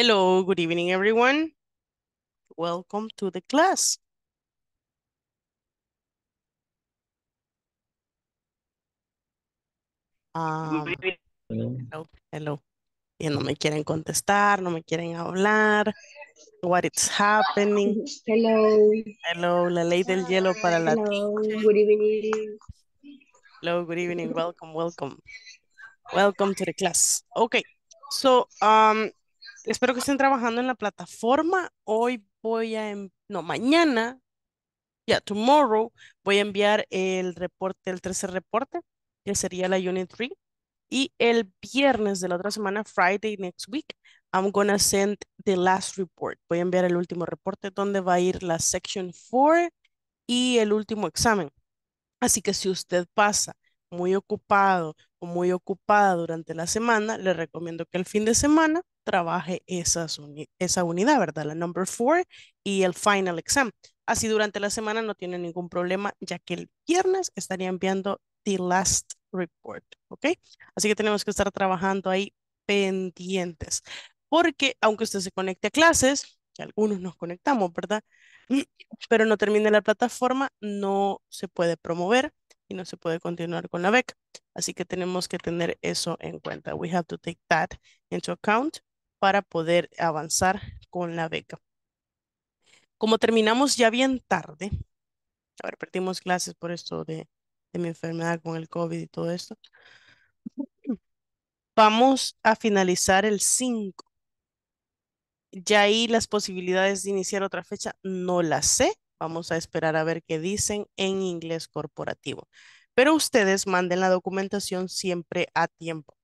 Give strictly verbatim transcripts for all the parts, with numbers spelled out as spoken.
Hello, good evening, everyone. Welcome to the class. Um, hello, hello. Y no me quieren contestar, no me quieren hablar. What is happening? Hello. Hello, la ley del hielo para la teacher. Good evening. Hello, good evening. Welcome, welcome. Welcome to the class. Okay, so, um, espero que estén trabajando en la plataforma. Hoy voy a, no, mañana, ya, yeah, tomorrow, voy a enviar el reporte, el tercer reporte, que sería la Unit three. Y el viernes de la otra semana, Friday next week, I'm gonna send the last report. Voy a enviar el último reporte donde va a ir la Section four y el último examen. Así que si usted pasa muy ocupado o muy ocupada durante la semana, le recomiendo que el fin de semana trabaje esas uni esa unidad, ¿verdad? La number four y el final exam. Así durante la semana no tiene ningún problema, ya que el viernes estaría enviando the last report, ¿ok? Así que tenemos que estar trabajando ahí pendientes, porque aunque usted se conecte a clases, que algunos nos conectamos, ¿verdad? Pero no termine la plataforma, no se puede promover y no se puede continuar con la beca. Así que tenemos que tener eso en cuenta. We have to take that into account para poder avanzar con la beca. Como terminamos ya bien tarde, a ver, perdimos clases por esto de de mi enfermedad con el COVID y todo esto. Vamos a finalizar el cinco. Ya ahí las posibilidades de iniciar otra fecha no las sé. Vamos a esperar a ver qué dicen en Inglés Corporativo. Pero ustedes manden la documentación siempre a tiempo.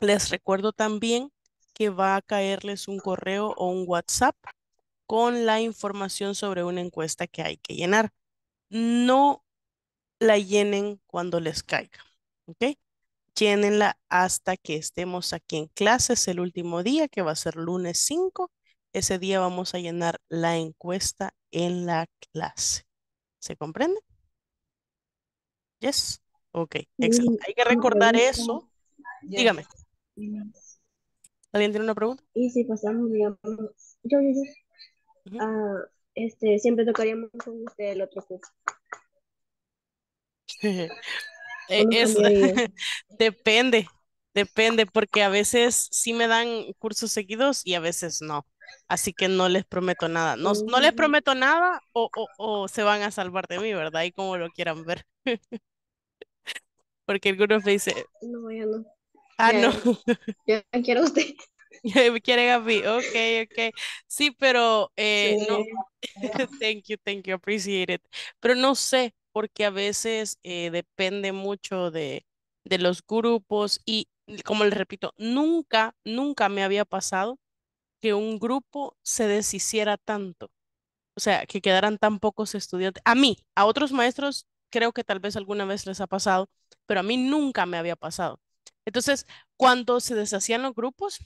Les recuerdo también que va a caerles un correo o un WhatsApp con la información sobre una encuesta que hay que llenar. No la llenen cuando les caiga, ¿ok? Llénenla hasta que estemos aquí en clases el último día, que va a ser lunes cinco. Ese día vamos a llenar la encuesta en la clase. ¿Se comprende? Yes. Ok, excelente. Hay que recordar eso. Dígame. ¿Alguien tiene una pregunta? Y si pasamos, digamos, yo, yo, yo. Uh-huh. uh, este, siempre tocaríamos con usted el otro curso. Eh, es, depende, depende, porque a veces sí me dan cursos seguidos y a veces no, así que no les prometo nada, no, no les prometo nada o, o, o se van a salvar de mí, ¿verdad? Y como lo quieran ver, porque algunos me dicen, no, yo no, ah, ya, no, yo me quiero a usted, me quieren a mí, ok, ok, sí, pero eh, sí. No, thank you, thank you, appreciate it, pero no sé, porque a veces eh, depende mucho de, de los grupos y, como les repito, nunca, nunca me había pasado que un grupo se deshiciera tanto. O sea, que quedaran tan pocos estudiantes. A mí, a otros maestros, creo que tal vez alguna vez les ha pasado, pero a mí nunca me había pasado. Entonces, cuando se deshacían los grupos,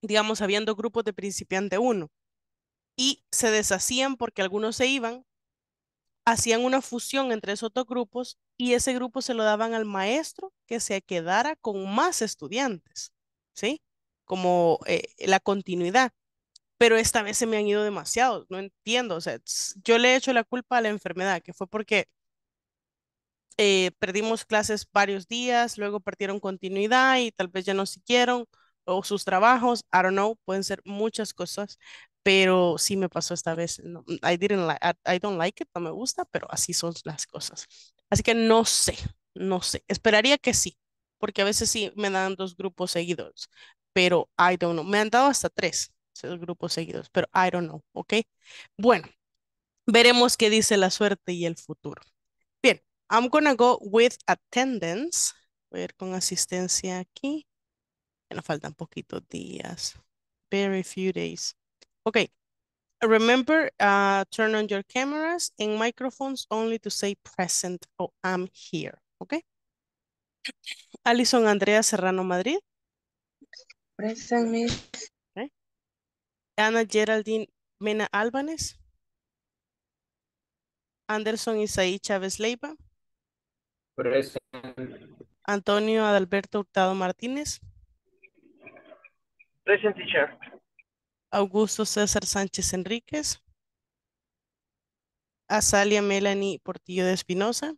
digamos, habían dos grupos de principiante uno, y se deshacían porque algunos se iban, hacían una fusión entre esos dos grupos y ese grupo se lo daban al maestro que se quedara con más estudiantes, ¿sí? Como eh, la continuidad. Pero esta vez se me han ido demasiados, no entiendo. O sea, yo le he hecho la culpa a la enfermedad, que fue porque eh, perdimos clases varios días, luego perdieron continuidad y tal vez ya no siguieron, o sus trabajos, I don't know, pueden ser muchas cosas. Pero sí me pasó esta vez. No, I didn't like, I, I don't like it, no me gusta, pero así son las cosas. Así que no sé, no sé. Esperaría que sí, porque a veces sí me dan dos grupos seguidos, pero I don't know. Me han dado hasta tres grupos seguidos, pero I don't know, ¿ok? Bueno, veremos qué dice la suerte y el futuro. Bien, I'm gonna go with attendance. Voy a ir con asistencia aquí. Ya nos faltan poquitos días. Very few days. Okay, remember, uh, turn on your cameras and microphones only to say present or I'm here, okay? Alison Andrea Serrano Madrid. Present, miss. Okay. Ana Geraldine Mena Álvarez. Anderson Isaí Chávez Leiva. Present. Antonio Adalberto Hurtado Martínez. Present, teacher. Augusto César Sánchez Enríquez, Azalia Melanie Portillo de Espinosa.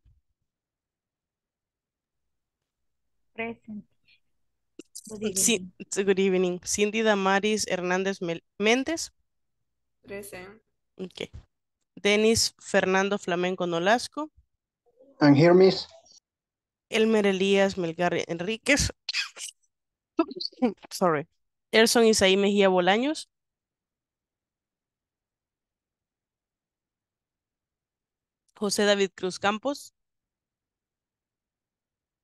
Present. Good evening. Good evening. Cindy Damaris Hernández Méndez. Present. Okay. Denis Fernando Flamenco Nolasco. And here, miss. Elmer Elías Melgar Enríquez. Sorry. Elson Isaí Mejía Bolaños. José David Cruz Campos.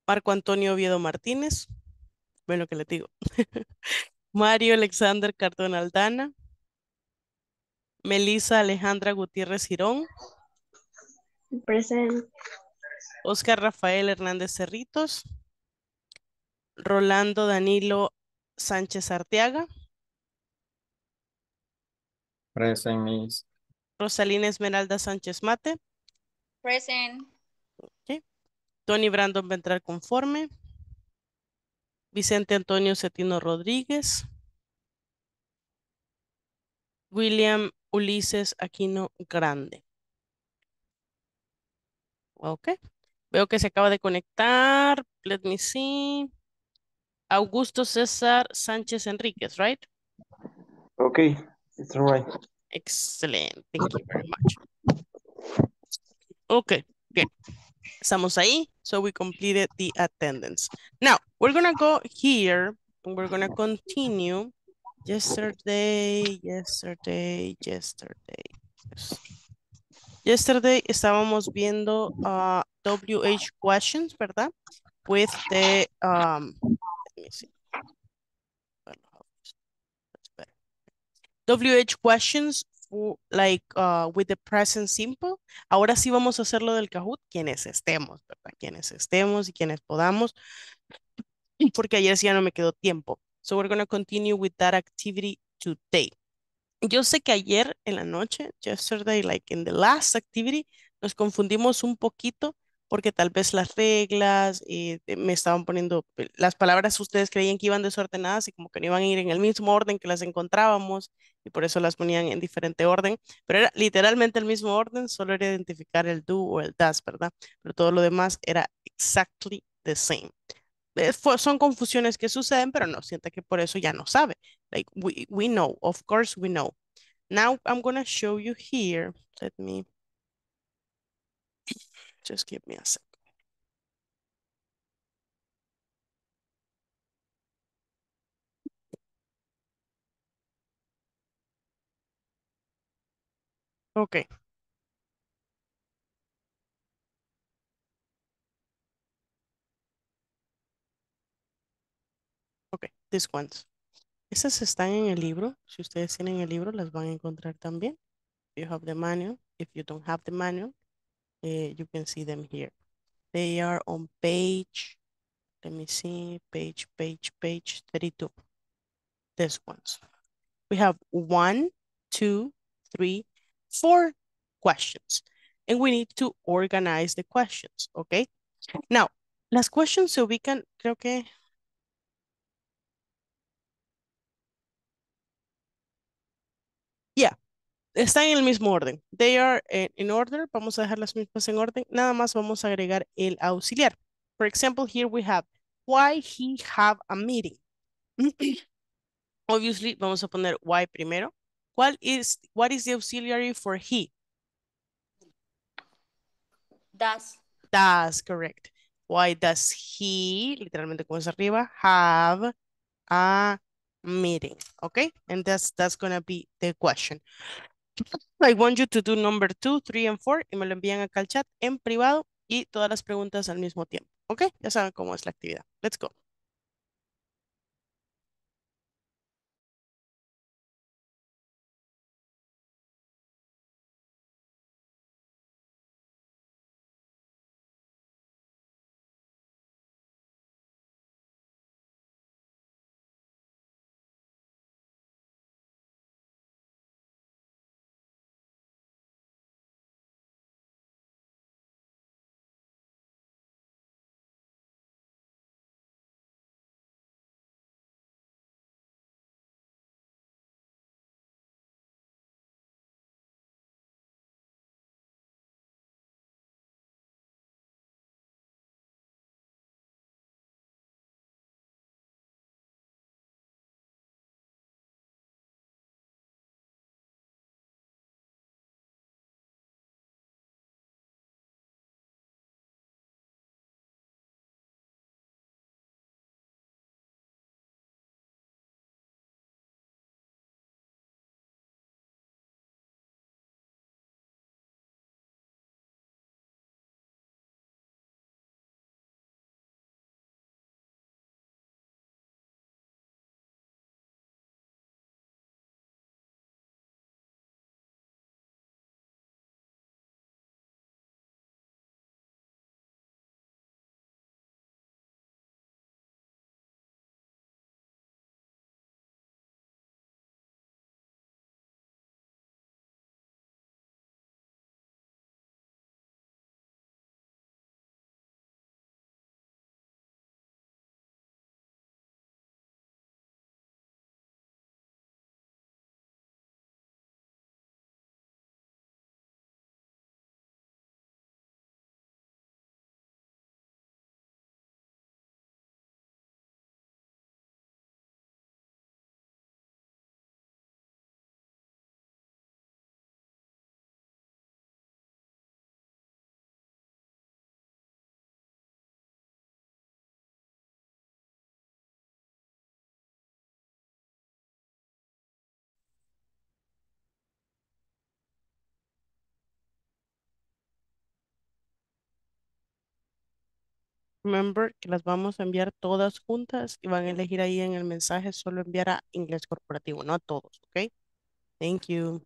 Marco Antonio Oviedo Martínez. Bueno, que le digo. Mario Alexander Cardona Aldana. Melissa Alejandra Gutiérrez Girón. Present. Oscar Rafael Hernández Cerritos. Rolando Danilo Sánchez Arteaga. Present, miss. Rosalina Esmeralda Sánchez Mate. Present. Okay. Tony Brandon Ventral Conforme. Vicente Antonio Cetino Rodríguez. William Ulises Aquino Grande. Ok. Veo que se acaba de conectar. Let me see. Augusto César Sánchez Enríquez, right? Okay, it's all right. Excellent. Thank you very much. Okay, good. Estamos ahí. So we completed the attendance. Now, we're going to go here. And we're going to continue. Yesterday, yesterday, yesterday. Yes. Yesterday, estábamos viendo uh, W H questions, ¿verdad? With the... Um, Let me see. That's better. W H questions for, like uh, with the present simple. Ahora sí vamos a hacer lo del Kahoot quienes estemos, ¿verdad? Quienes estemos y quienes podamos. Porque ayer sí ya no me quedó tiempo. So we're going to continue with that activity today. Yo sé que ayer en la noche, yesterday, like in the last activity, nos confundimos un poquito. Porque tal vez las reglas eh, me estaban poniendo, las palabras ustedes creían que iban desordenadas y como que no iban a ir en el mismo orden que las encontrábamos y por eso las ponían en diferente orden, pero era literalmente el mismo orden, solo era identificar el do o el das, ¿verdad? Pero todo lo demás era exactly the same. Eh, fue, son confusiones que suceden, pero no sienta que por eso ya no sabe. Like we, we know, of course we know. Now I'm going to show you here, let me... Just give me a second. Okay. Okay, this ones. Esas están en el libro. Si ustedes tienen el libro, las van a encontrar también. You have the manual. If you don't have the manual, Uh, you can see them here. They are on page, let me see, page, page, page thirty-two. This ones. We have one, two, three, four questions. And we need to organize the questions, okay? Now, las questions se ubican, creo que... Yeah. Están en el mismo orden. They are in order. Vamos a dejar las mismas en orden. Nada más vamos a agregar el auxiliar. For example, here we have why he have a meeting. Obviously, vamos a poner why primero. ¿Cuál is, what is the auxiliary for he? Does. Does, correct. Why does he, literalmente como es arriba, have a meeting? Okay, and that's that's going to be the question. I want you to do number two, three, and four. Y me lo envían acá al chat en privado y todas las preguntas al mismo tiempo. Ok, ya saben cómo es la actividad. Let's go. Remember que las vamos a enviar todas juntas y van a elegir ahí en el mensaje solo enviar a Inglés Corporativo, no a todos, ¿ok? Thank you.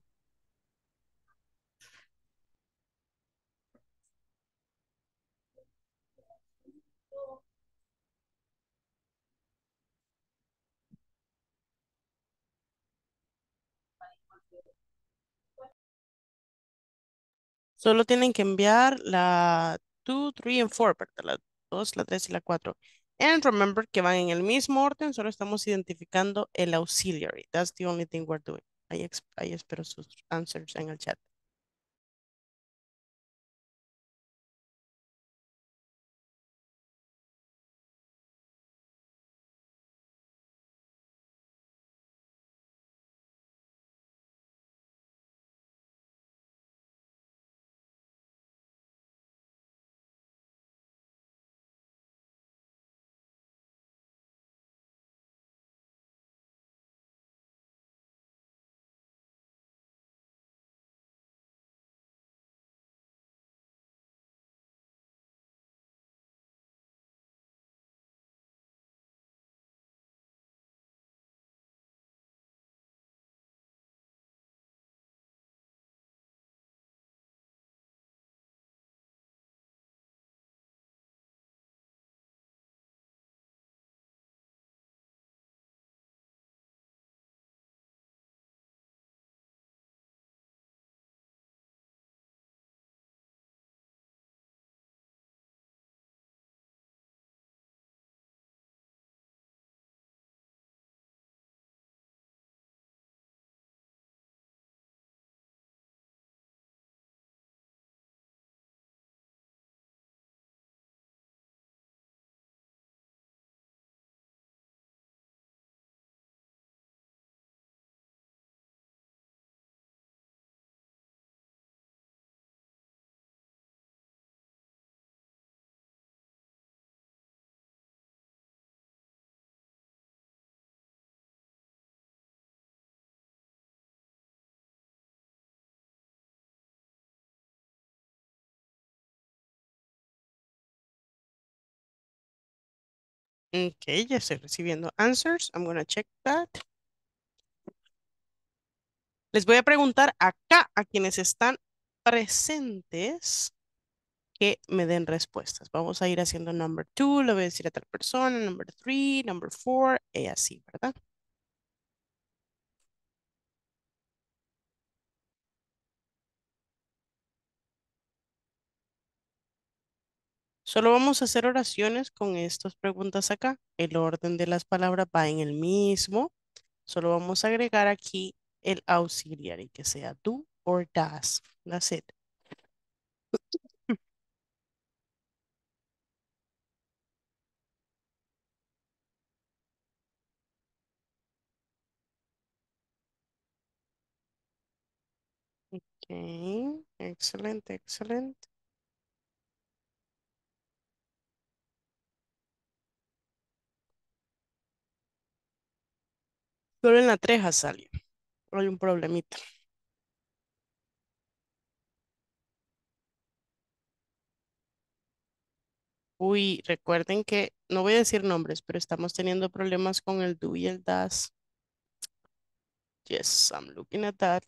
Solo tienen que enviar la two, three and four, ¿verdad? La dos, la tres y la cuatro. And remember que van en el mismo orden, solo estamos identificando el auxiliary. That's the only thing we're doing. Ahí, ahí espero sus answers en el chat. Okay, ya estoy recibiendo answers. I'm going to check that. Les voy a preguntar acá a quienes están presentes que me den respuestas. Vamos a ir haciendo number two, le voy a decir a tal persona, number three, number four, y así, ¿verdad? Solo vamos a hacer oraciones con estas preguntas acá. El orden de las palabras va en el mismo. Solo vamos a agregar aquí el auxiliary, que sea do or does. That's it. Okay, excelente, excelente. Solo en la tres, Azalia. Hay un problemita. Uy, recuerden que, no voy a decir nombres, pero estamos teniendo problemas con el do y el das. Yes, I'm looking at that.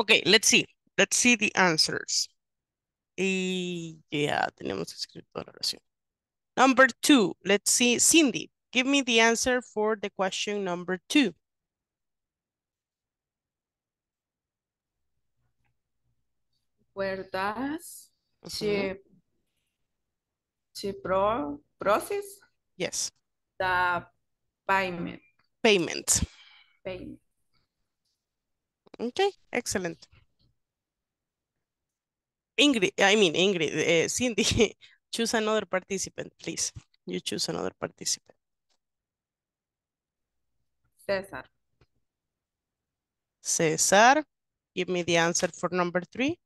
Okay, let's see. Let's see the answers. Y ya tenemos escrito la oración. Number two, let's see. Cindy, give me the answer for the question number two. Where does uh-huh. she, she pro, process? Yes. The payment. Payment. Payment. Okay, excellent. Ingrid, I mean Ingrid, uh, Cindy, choose another participant, please. You choose another participant. Cesar. Cesar, give me the answer for number three.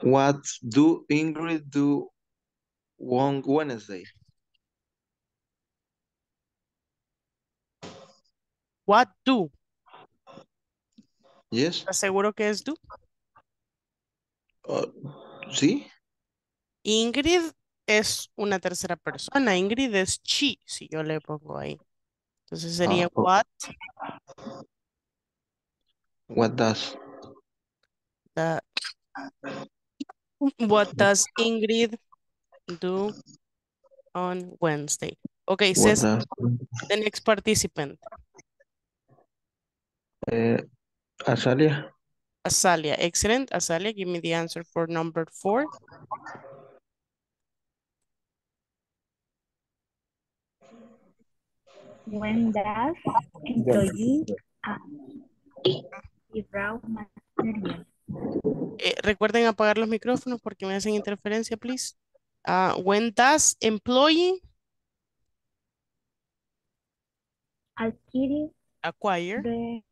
What do Ingrid do on Wednesday? What do? Yes. ¿Estás seguro que es do? Uh, sí. Ingrid es una tercera persona. Ingrid es she, si yo le pongo ahí. Entonces sería uh, what. What does? The, What does Ingrid do on Wednesday? Okay, says the next participant. Uh, Azalia. Azalia, excellent. Azalia, give me the answer for number four. When does employee brow material? Eh, recuerden apagar los micrófonos porque me hacen interferencia, please. Uh, when does employee Adquirir acquire the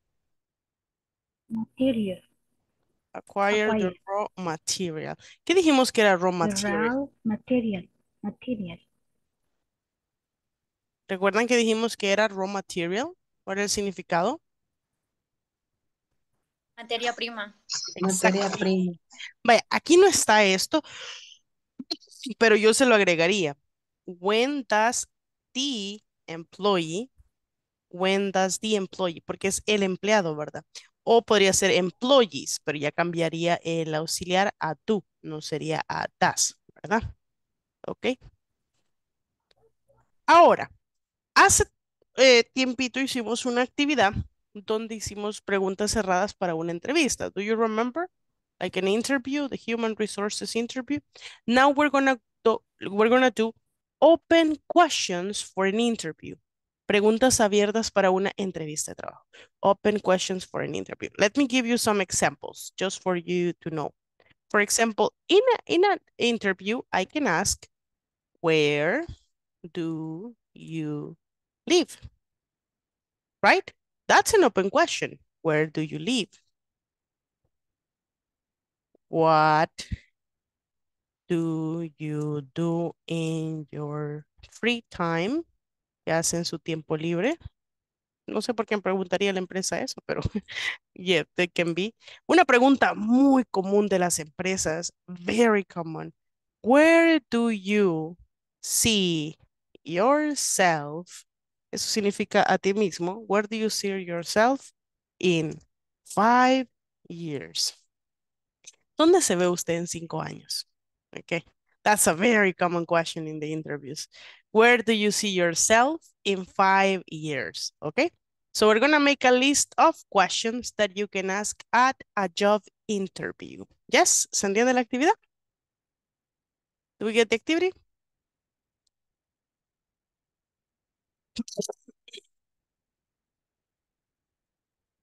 material. Acquire, acquire the raw material. ¿Qué dijimos que era raw material? Raw material. Material. ¿Recuerdan que dijimos que era raw material? ¿Cuál era el significado? Materia prima. Materia prima. Vaya, aquí no está esto, pero yo se lo agregaría. When does the employee, when does the employee, porque es el empleado, ¿verdad? O podría ser employees, pero ya cambiaría el auxiliar a do, no sería a does, ¿verdad? Ok. Ahora, hace eh, tiempito hicimos una actividad donde hicimos preguntas cerradas para una entrevista. Do you remember? Like an interview, the human resources interview. Now we're gonna do, we're gonna do open questions for an interview. Preguntas abiertas para una entrevista de trabajo. Open questions for an interview. Let me give you some examples just for you to know. For example, in a, in an interview, I can ask, where do you live? Right? That's an open question. Where do you live? What do you do in your free time? ¿Qué hacen su tiempo libre? No sé por qué me preguntaría la empresa eso, pero yeah, they can be. Una pregunta muy común de las empresas, very common. Where do you see yourself? Eso significa a ti mismo. Where do you see yourself in five years? ¿Dónde se ve usted en cinco años? Okay. That's a very common question in the interviews. Where do you see yourself in five years? Okay. So we're going to make a list of questions that you can ask at a job interview. Yes? ¿Se entiende la actividad? Do we get the activity?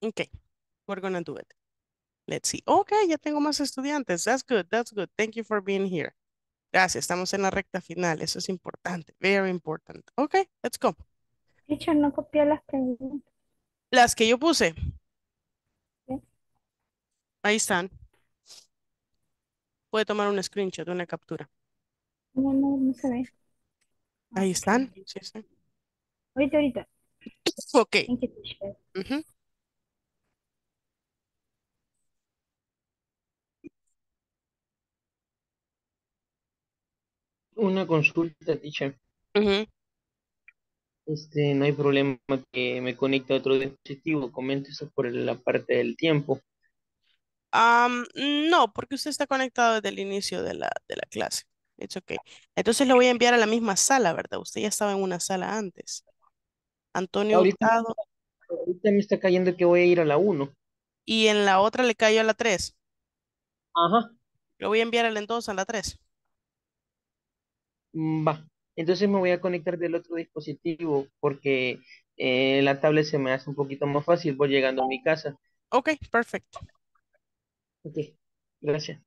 Okay, we're gonna do it. Let's see. Okay, ya tengo más estudiantes. That's good, that's good. Thank you for being here. Gracias, estamos en la recta final. Eso es importante, very important. Okay, let's go. Teacher, no copié las preguntas. Las que yo puse. ¿Sí? Ahí están. Puede tomar un screenshot, una captura. No, no, no se ve. Ahí están, sí, sí. Ahorita, ahorita. Ok. Uh-huh. una consulta, teacher. Uh-huh. Este, no hay problema que me conecte a otro dispositivo. Comento eso por la parte del tiempo. Um, no, porque usted está conectado desde el inicio de la, de la clase. It's okay. Entonces lo voy a enviar a la misma sala, ¿verdad? Usted ya estaba en una sala antes. Antonio ahorita, Hurtado. Ahorita me está cayendo que voy a ir a la uno. Y en la otra le cayó a la tres. Ajá. Lo voy a enviar al entonces a la tres. Va. Entonces me voy a conectar del otro dispositivo porque eh, la tablet se me hace un poquito más fácil. Voy llegando a mi casa. Ok, perfecto. Ok, gracias.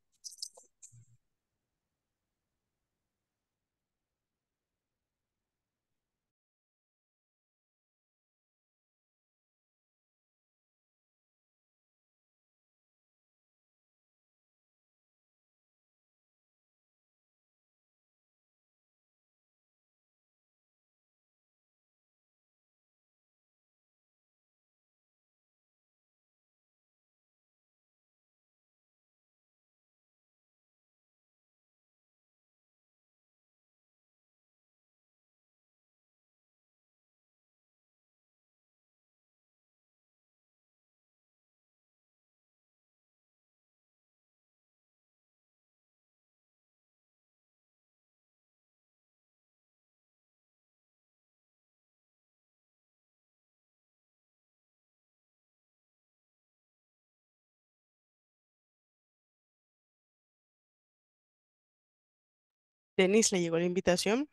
Denis, ¿le llegó la invitación?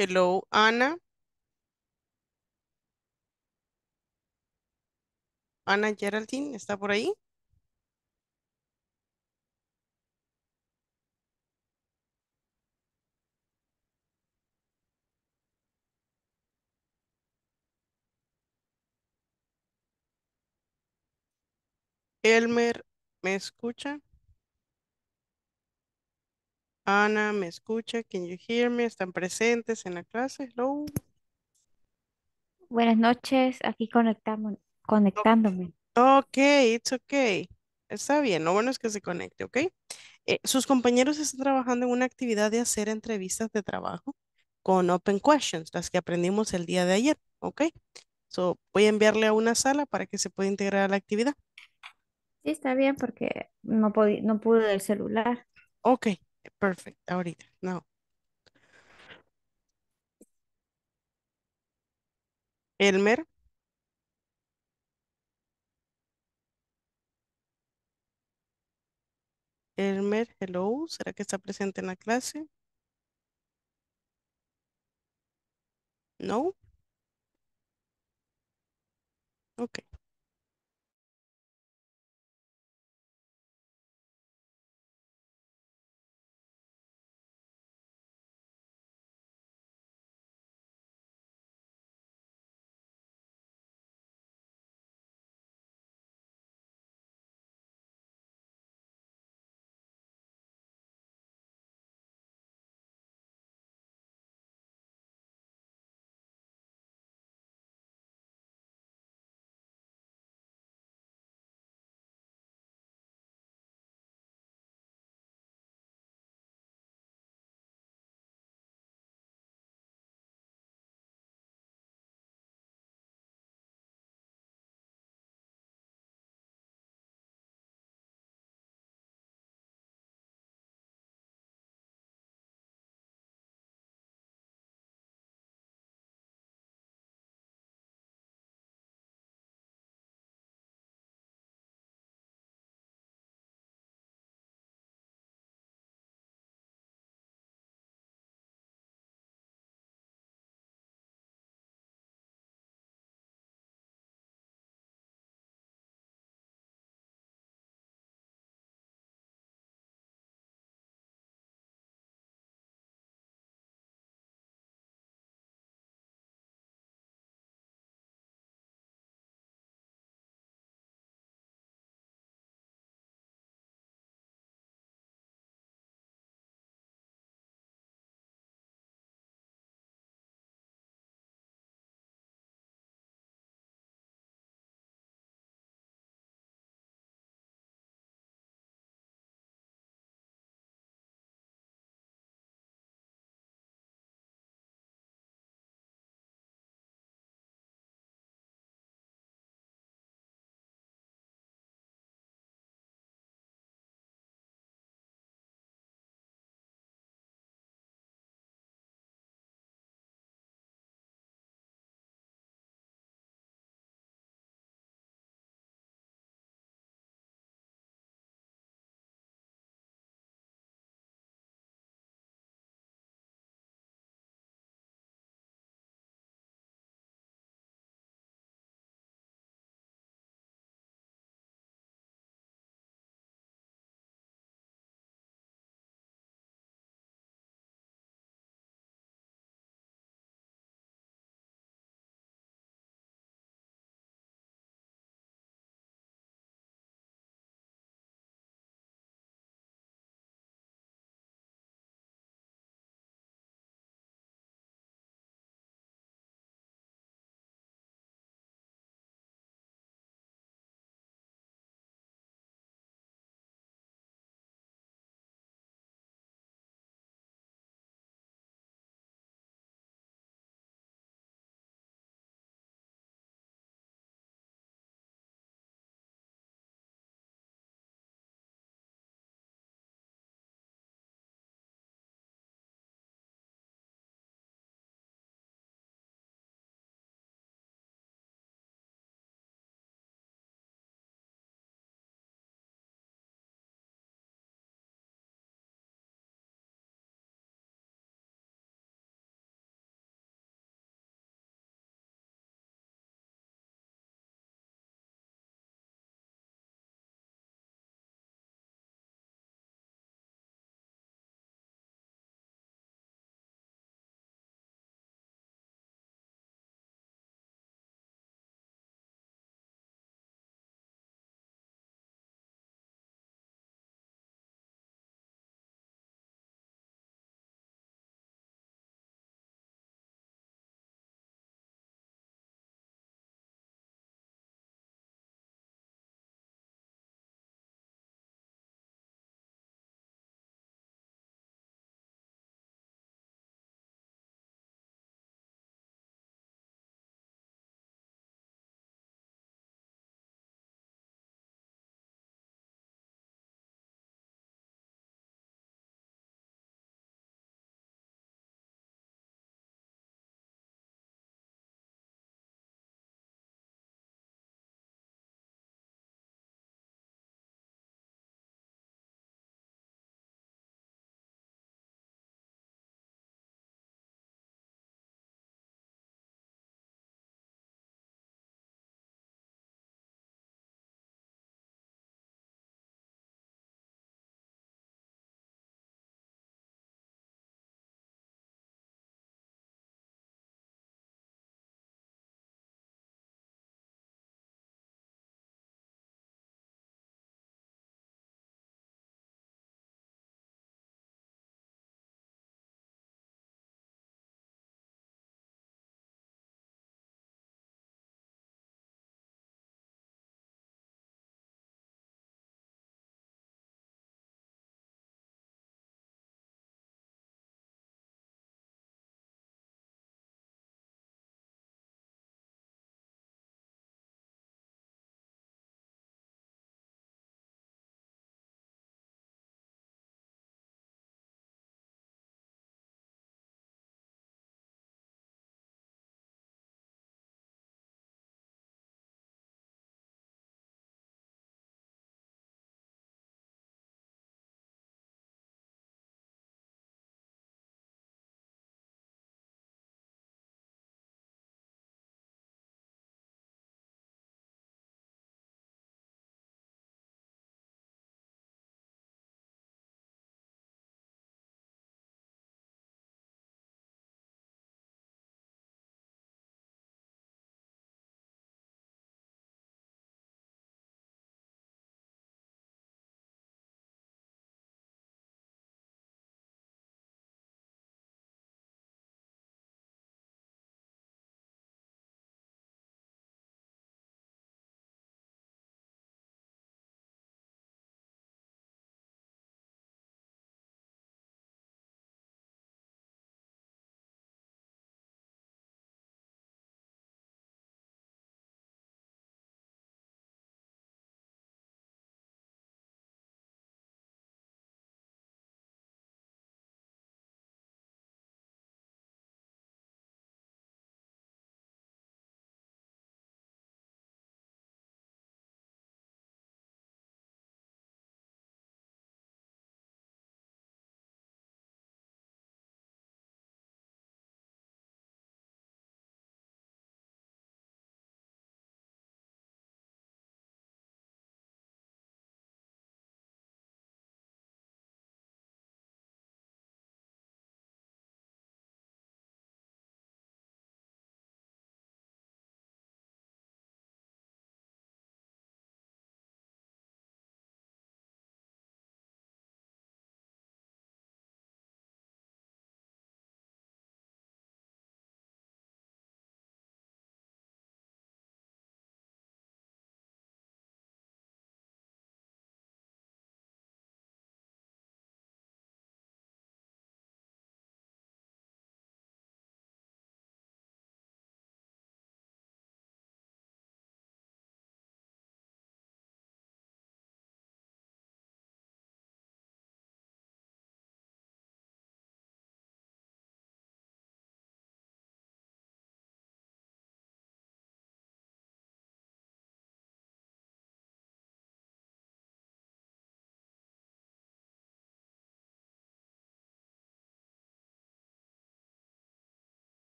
Hello, Ana. Ana Geraldine, ¿está por ahí? Elmer, ¿me escucha? Ana, ¿me escucha? Can you hear me? ¿Están presentes en la clase? Hello. Buenas noches, aquí conectamos, conectándome. Ok, it's okay. Está bien, lo bueno es que se conecte, ¿ok? Eh, sus compañeros están trabajando en una actividad de hacer entrevistas de trabajo con Open Questions, las que aprendimos el día de ayer, ¿ok? So, voy a enviarle a una sala para que se pueda integrar a la actividad. Sí, está bien porque no, no pude del celular. Ok, perfecto, ahorita, no. Elmer. Elmer, hello, ¿será que está presente en la clase? No. Ok.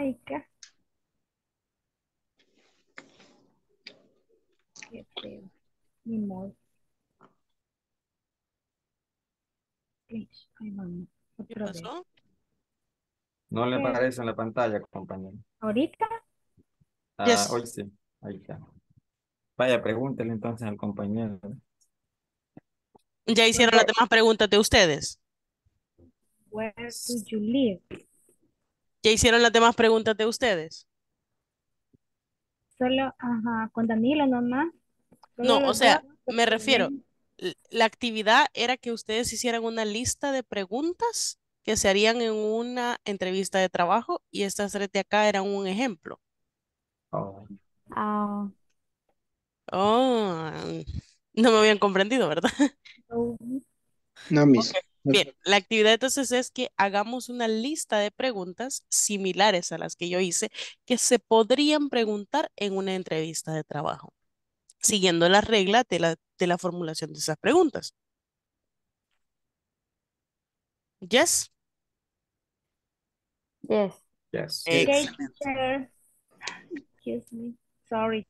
Ahí está. Qué feo. Ni modo. Ahí vamos. ¿Qué pasó? No le aparece en la pantalla, compañero. ¿Ahorita? Ah, yes. Hoy sí. Ahí está. Vaya, pregúntele entonces al compañero. ¿Ya hicieron las demás preguntas de ustedes? Where do you live? ¿Ya hicieron las demás preguntas de ustedes? Solo, ajá, con Danilo nomás. No, o sea, me refiero, la actividad era que ustedes hicieran una lista de preguntas que se harían en una entrevista de trabajo y estas tres de acá eran un ejemplo. Oh. Oh. Oh, no me habían comprendido, ¿verdad? No, no mismo. Okay. Bien, la actividad entonces es que hagamos una lista de preguntas similares a las que yo hice que se podrían preguntar en una entrevista de trabajo, siguiendo las reglas de la, de la formulación de esas preguntas. ¿Yes? Yes. Yes. Excelente. Excuse me. Sorry.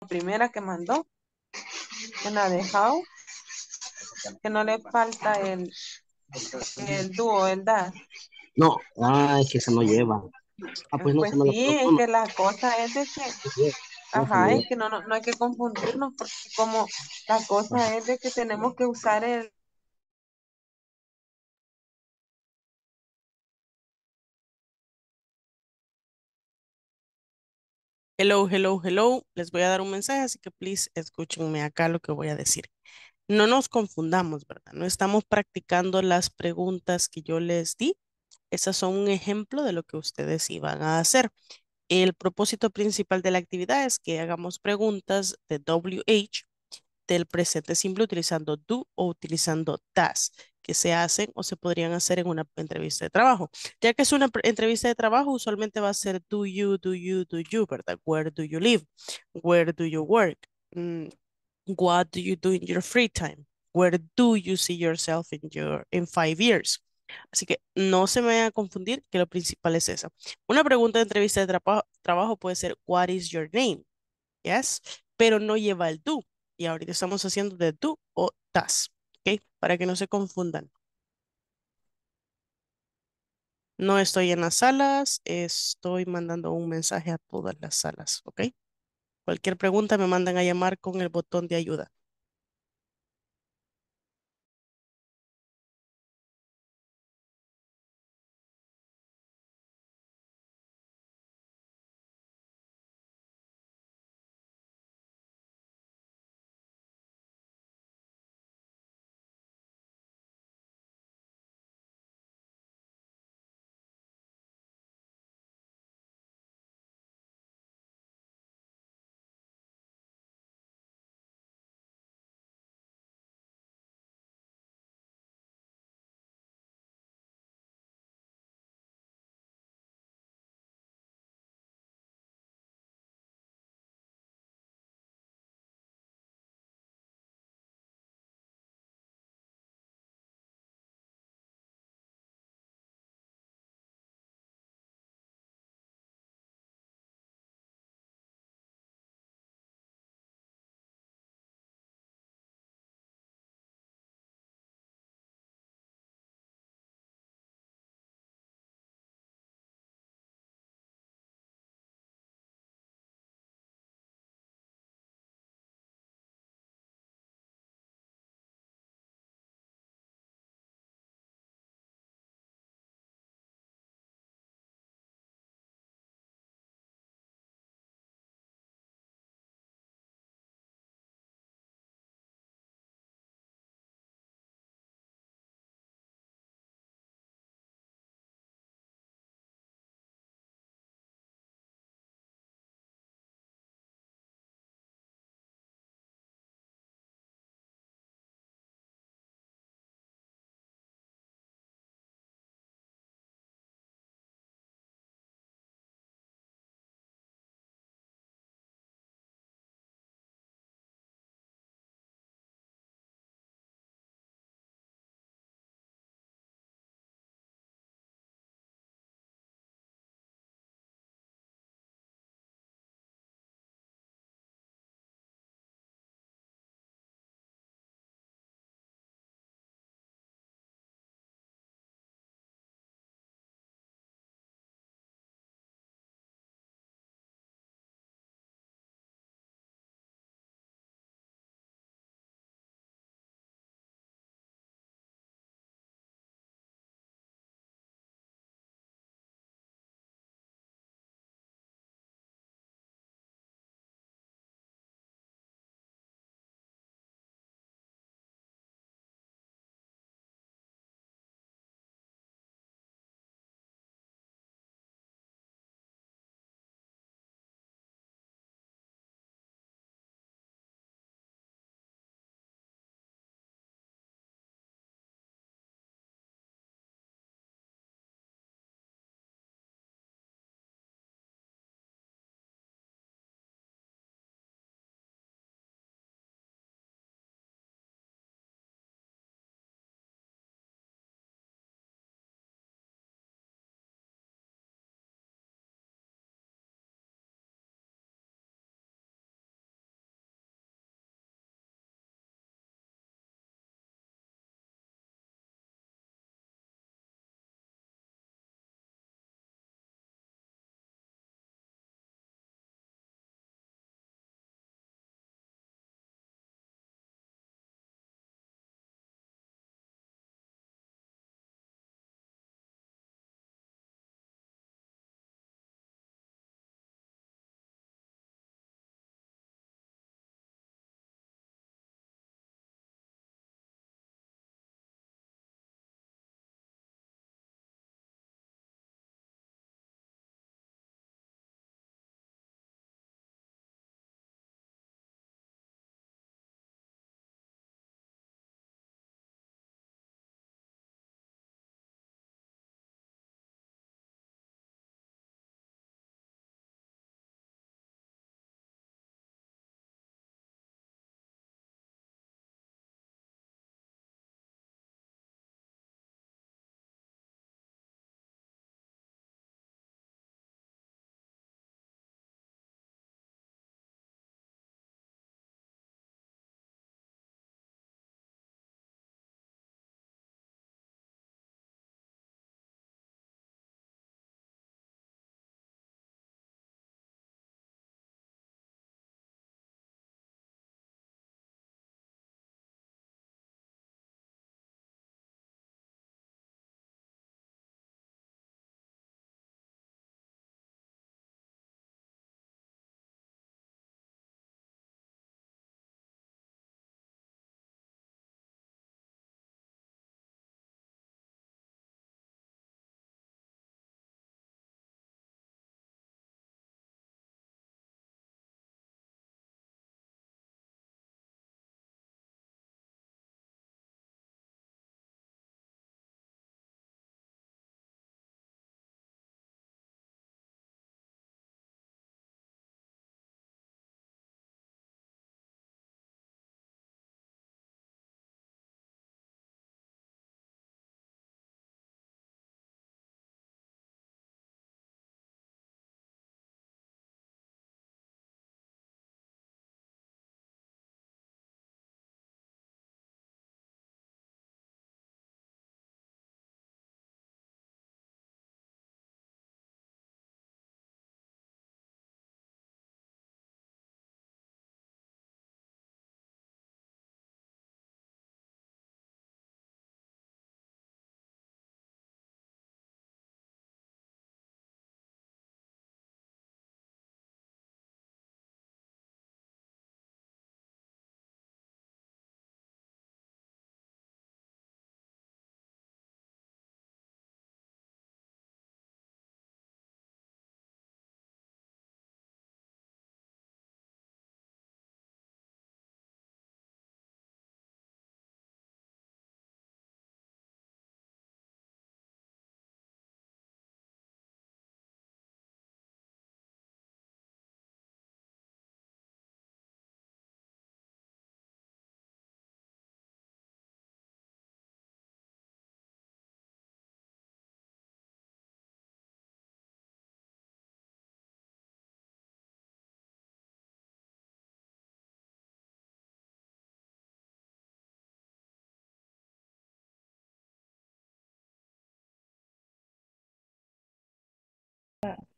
La primera que mandó, en la de how, que no le falta el el dúo, el da. No, ah, es que se lo lleva. Ah, pues, pues no, se no sí, lo... es que la cosa es de que, ajá, es que no, no, no hay que confundirnos, porque como la cosa es de que tenemos que usar el Hello, hello, hello. Les voy a dar un mensaje, así que please escúchenme acá lo que voy a decir. No nos confundamos, ¿verdad? No estamos practicando las preguntas que yo les di. Esas son un ejemplo de lo que ustedes iban a hacer. El propósito principal de la actividad es que hagamos preguntas de W H del presente simple utilizando do o utilizando does que se hacen o se podrían hacer en una entrevista de trabajo. Ya que es una entrevista de trabajo, usualmente va a ser do you, do you, do you, ¿verdad? Where do you live? Where do you work? Mm. What do you do in your free time? Where do you see yourself in your in five years? Así que no se me vayan a confundir que lo principal es eso. Una pregunta de entrevista de trapa, trabajo puede ser what is your name? Yes, pero no lleva el do. Y ahorita estamos haciendo de do o does, ¿ok? Para que no se confundan. No estoy en las salas, estoy mandando un mensaje a todas las salas, ¿ok? Cualquier pregunta me mandan a llamar con el botón de ayuda.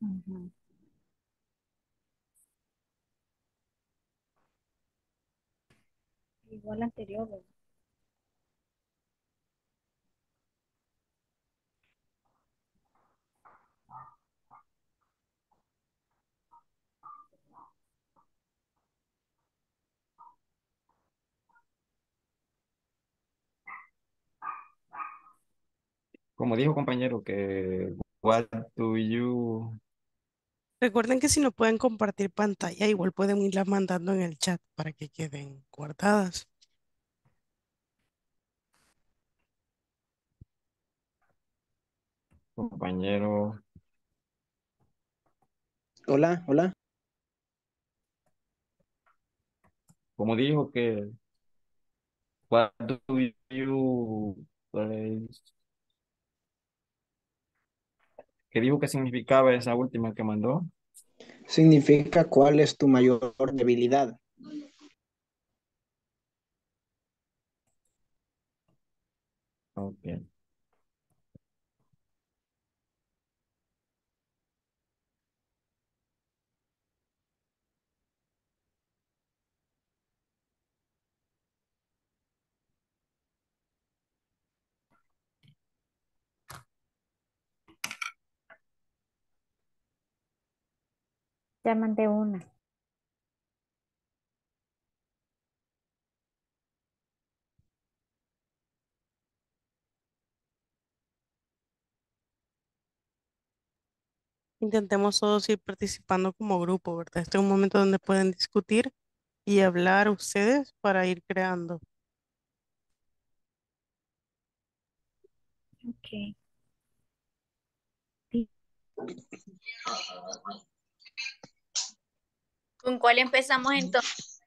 Uh-huh. Igual anterior, ¿verdad? Como dijo compañero que what do you... Recuerden que si no pueden compartir pantalla, igual pueden irlas mandando en el chat para que queden guardadas. Compañero. Hola, hola. Como dijo que what do you... ¿Qué dijo que significaba esa última que mandó? Significa cuál es tu mayor debilidad. Ok. Ya mandé una. Intentemos todos ir participando como grupo, ¿verdad? Este es un momento donde pueden discutir y hablar ustedes para ir creando. Ok. Sí. ¿Con cuál empezamos entonces?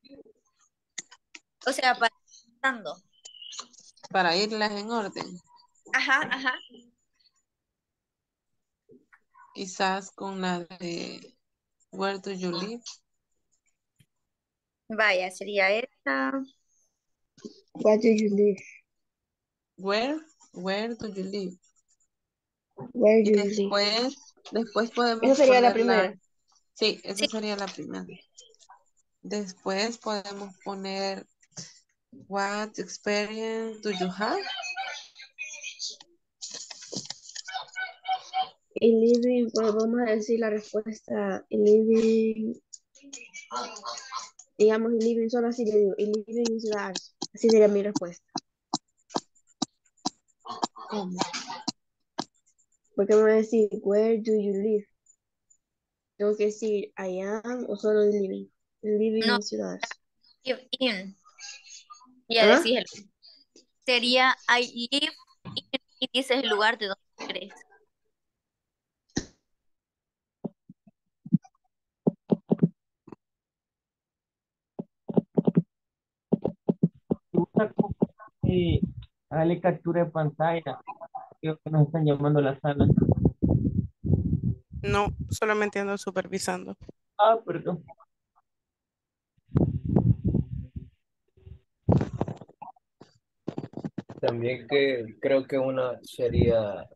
O sea, para, para irlas en orden. Ajá, ajá. Quizás con la de Where do you live. Vaya, sería esta. Where do you live? Where, where do you live? Where do you después, live? Después podemos... Esa sería la primera. La... Sí, esa sí. sería la primera. Después podemos poner what experience do you have? In living, pues vamos a decir la respuesta in living, digamos in living, solo así le digo, in living in ciudad, así sería mi respuesta. ¿Cómo? Porque vamos a decir where do you live? Tengo que decir I am o solo living. Living no, en ciudades. Live in. Ya ¿Ah? Decíselo. Sería I live in y dices el lugar de donde eres. Sí, dale captura de pantalla. Creo que nos están llamando a la sala. No, solamente ando supervisando. Ah, perdón. También que creo que una sería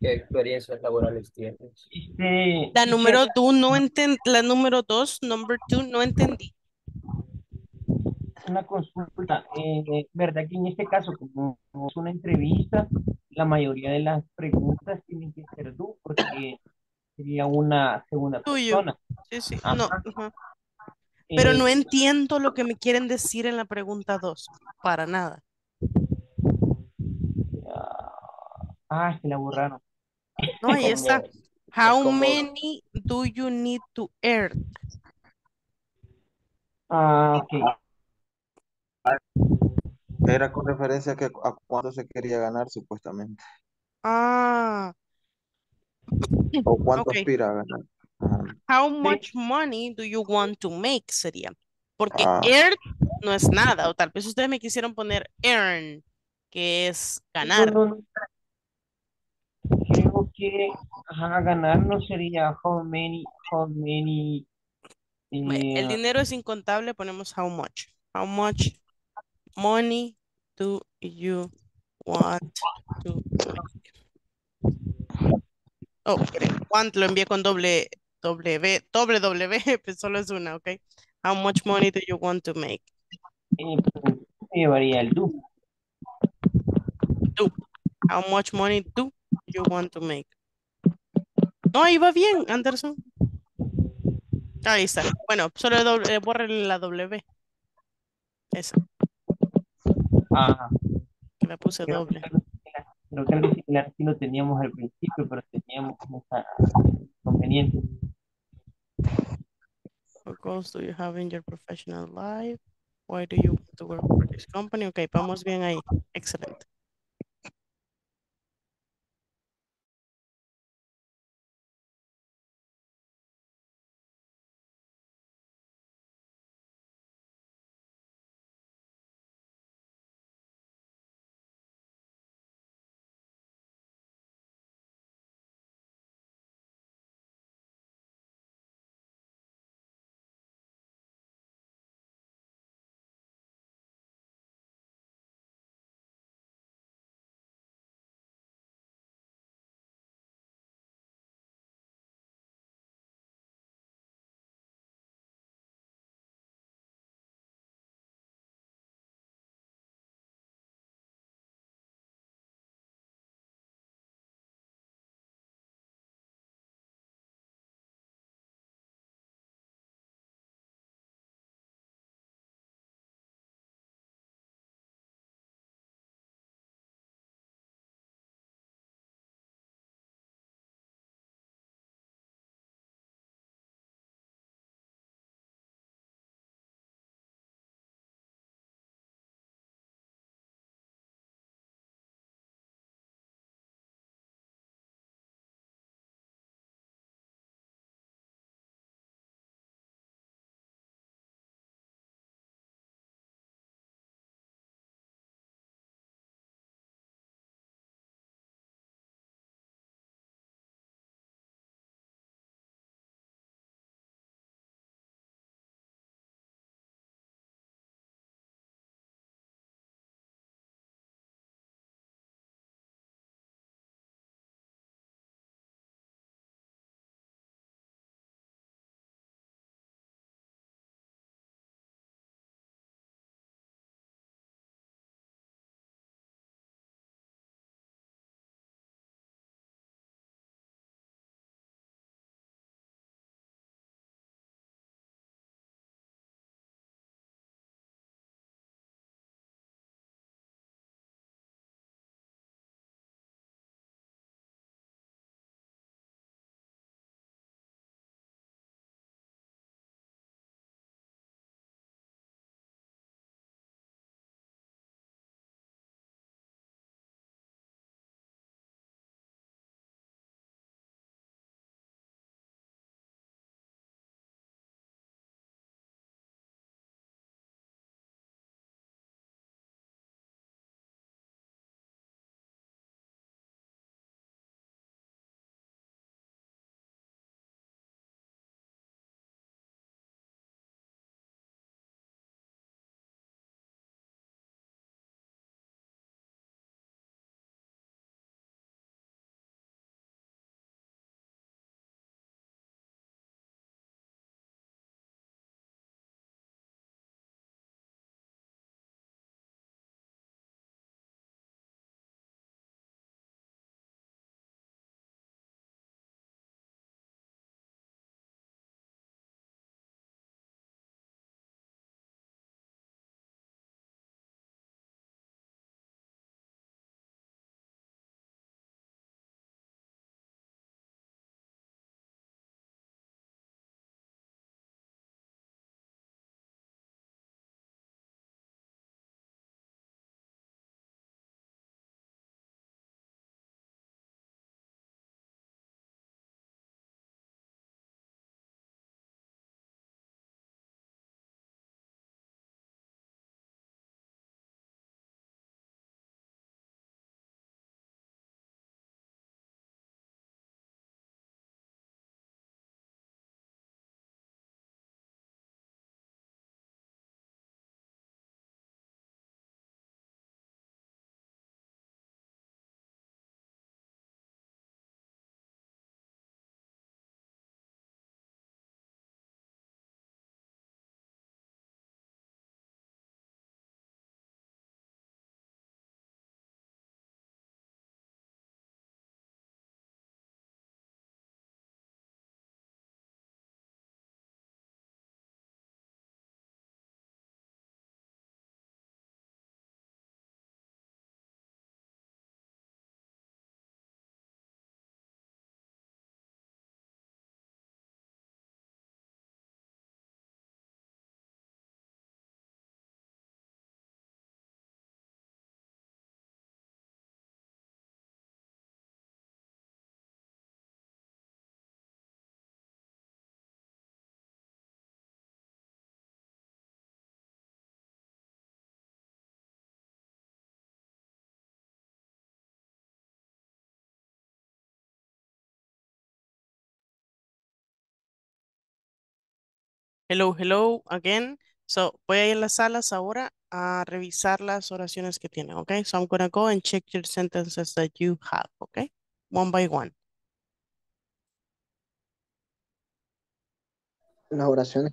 qué experiencias laborales tienes. Sí. La número dos no entendí, la número dos, number two, no entendí. Una consulta, eh, verdad que en este caso como es una entrevista, la mayoría de las preguntas tienen que ser tú porque sería una segunda Tuyo. persona. Sí, sí. No, ajá. Pero eh, no entiendo lo que me quieren decir en la pregunta dos. Para nada. Ah, se la borraron. No, ahí está. How many do you need to earn? Ah, ok. Era con referencia a, que, a cuánto se quería ganar, supuestamente. Ah, o cuánto okay. aspira a ganar. Uh, How much money do you want to make sería. Porque uh, earn no es nada. O tal vez ustedes me quisieron poner earn, que es ganar. No, no, no. Creo que ajá, ganar no sería how many, how many. Eh, El dinero es incontable, ponemos how much. How much money do you want to make? Oh, want lo envié con doble, doble, B, doble, W, pues solo es una, ok. How much money do you want to make? Llevaría el do. Do. How much money do you want to make? No, ahí va bien, Anderson. Ahí está. Bueno, solo doble, borre la W. Esa. Ajá. Que la puse creo doble. Creo que el disciplinar sí lo teníamos al principio, pero teníamos esa conveniente. What goals do you have in your professional life? Why do you want to work for this company? Ok, vamos bien ahí. Excelente. Hello, hello again. So, voy a ir a las salas ahora a revisar las oraciones que tienen, okay? So, I'm going to go and check your sentences that you have, okay? One by one. Las oraciones.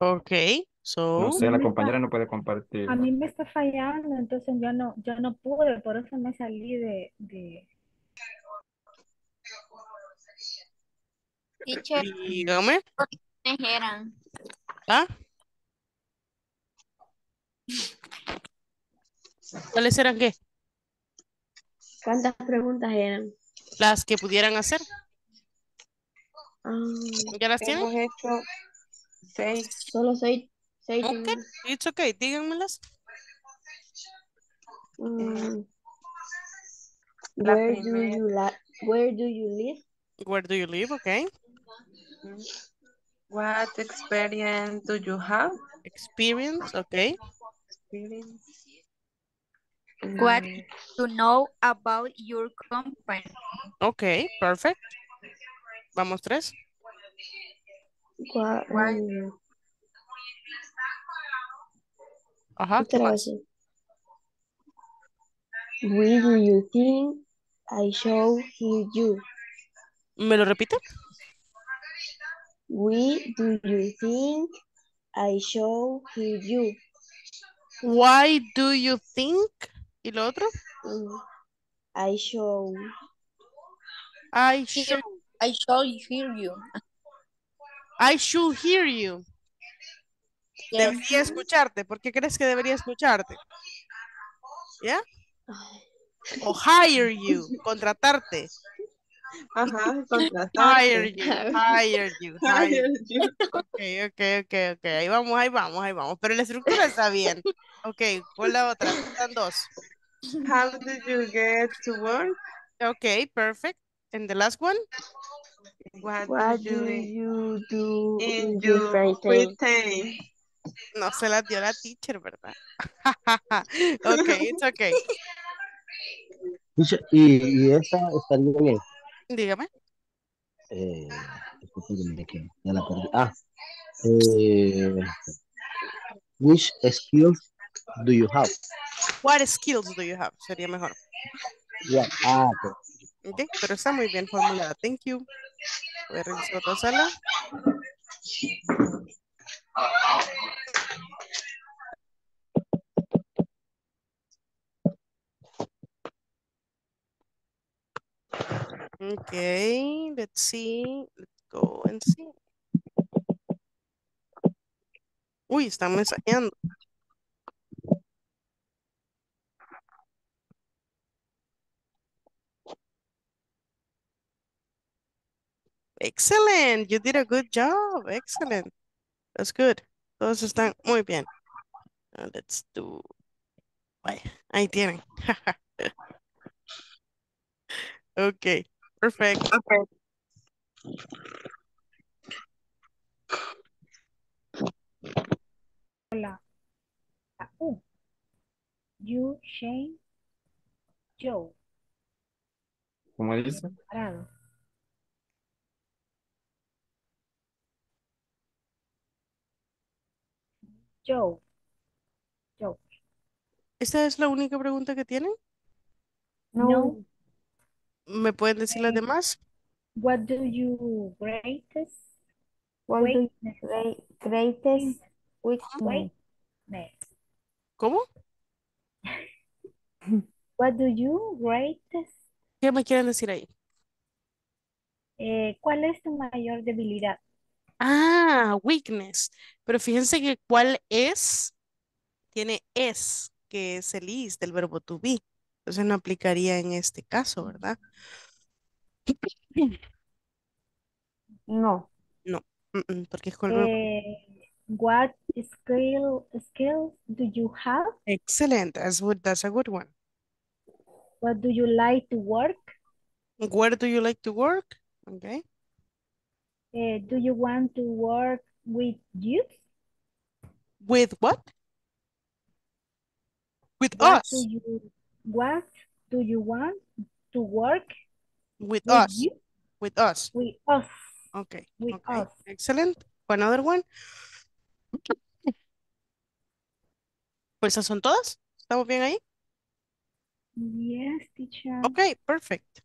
Okay, so. No sé, la compañera no puede compartir. A mí me está fallando, entonces yo no, yo no pude, por eso me salí de... de... Dígame. ¿Ah? ¿Cuáles eran qué? ¿Cuántas preguntas eran? Las que pudieran hacer. Um, ¿Ya las tienen? Hemos hecho seis. Solo seis. seis ok, tengo... it's ok, díganmelas. Um, where, do you la where do you live? Where do you live, ok. What experience do you have? Experience, okay. Experience. What mm. to know about your company? Okay, perfect. Vamos tres. What? What? Ajá. Where do you think I show you? ¿Me lo repite? Why do you think I show you? Why do you think? ¿Y lo otro? Mm. I show. I show. I shall hear you. I should hear you. Yes. Debería escucharte. ¿Por qué crees que debería escucharte? ¿Ya? Yeah? O hire you. Contratarte. Ajá, hire you, hire you, hire you. Okay, okay, okay, okay. Ahí vamos, ahí vamos, ahí vamos. Pero la estructura está bien. Okay, ¿cuál la otra? Están dos. How did you get to work? Okay, perfect. And the last one. What, What do you do in your free time? No se la dio la teacher, ¿verdad? Okay, it's okay. Y, y esa está bien. Dígame. Eh, ya la perdí. Ah, eh, which skills do you have? What skills do you have? Sería mejor. Yeah. Ah, okay. Okay, pero está muy bien formulada. Thank you. Voy a revisar otra sala. Okay, let's see. Let's go and see. Uy, están mensajeando. Excellent. You did a good job. Excellent. That's good. Todos están muy bien. Now let's do. Bueno, ahí tienen. Okay. Perfect. Okay. Hola. Uh, you, Shane, Joe. ¿Cómo dice? Parado. Joe. Joe. ¿Esta es la única pregunta que tienen? No. no. ¿Me pueden decir las demás? What do you greatest? What do you greatest weakness? ¿Cómo? What do you greatest? ¿Qué me quieren decir ahí? Eh, ¿Cuál es tu mayor debilidad? Ah, weakness. Pero fíjense que cuál es, tiene es, que es el is del verbo to be. Entonces no aplicaría en este caso, ¿verdad? No. No, porque es con... Eh, what skill, skill do you have? Excellent, that's, that's a good one. What do you like to work? Where do you like to work? Okay. Eh, do you want to work with youth? With what? With what us. What do you want to work with, with us? You? With us. With us. Okay. With okay. Us. Excellent. Another one. Pues esas son todas. ¿Estamos bien ahí? Yes, teacher. Okay, perfect.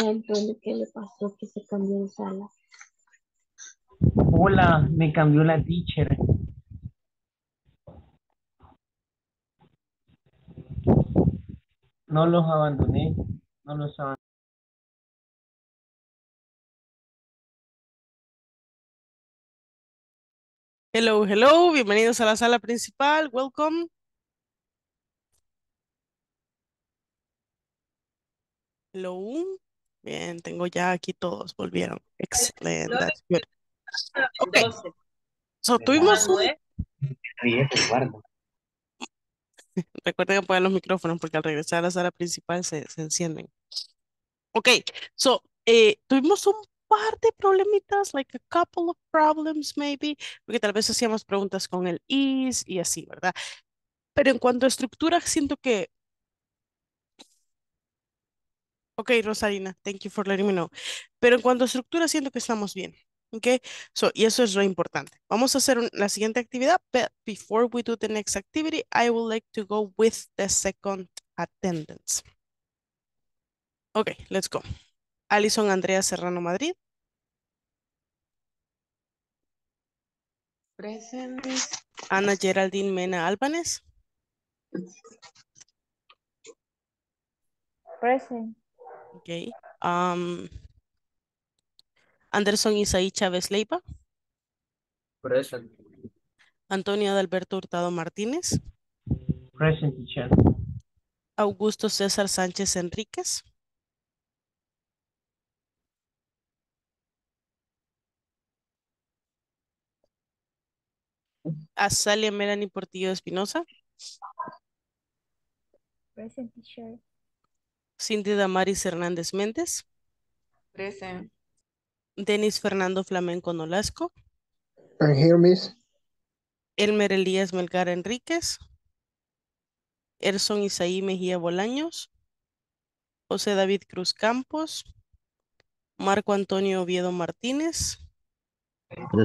¿Qué le pasó que se cambió en sala? Hola, me cambió la teacher. No los abandoné, no los abandoné. Hello, hello, bienvenidos a la sala principal, welcome. Hello. Bien, tengo ya aquí todos, volvieron. Excelente. That's good. Okay. So, tuvimos un... Recuerden apagar los micrófonos porque al regresar a la sala principal se, se encienden. Ok, so, eh, tuvimos un par de problemitas, like a couple of problems maybe, porque tal vez hacíamos preguntas con el is y así, ¿verdad? Pero en cuanto a estructura, siento que... Ok, Rosalina, thank you for letting me know. Pero en cuanto a estructura, siento que estamos bien. Ok, so, y eso es lo importante. Vamos a hacer un, la siguiente actividad, but before we do the next activity, I would like to go with the second attendance. Ok, let's go. Alison Andrea Serrano Madrid. Presente. Ana Geraldine Mena Álvarez. Presente. Okay. Um, Anderson Isaí Chávez Leiva. Present. Antonio Adalberto Hurtado Martínez. Present, teacher. Augusto César Sánchez Enríquez. Azalia Melanie Portillo de Espinosa. Present, teacher. Cindy Damaris Hernández Méndez. Present. Denis Fernando Flamenco Nolasco. I'm here, miss. Elmer Elías Melgar Enríquez, Elson Isaí Mejía Bolaños, José David Cruz Campos, Marco Antonio Oviedo Martínez. El que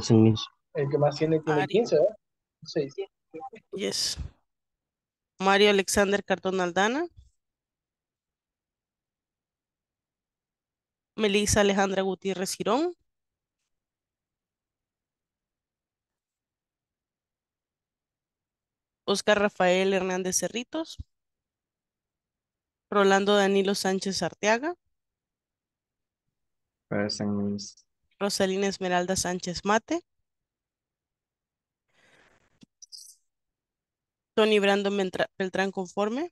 más tiene tiene quince, ¿verdad? Sí. Yes. Mario Alexander Cardona Aldana, Melissa Alejandra Gutiérrez Girón, Oscar Rafael Hernández Cerritos, Rolando Danilo Sánchez Arteaga, Present. Rosalina Esmeralda Sánchez Mate, Tony Brandon Beltrán Conforme,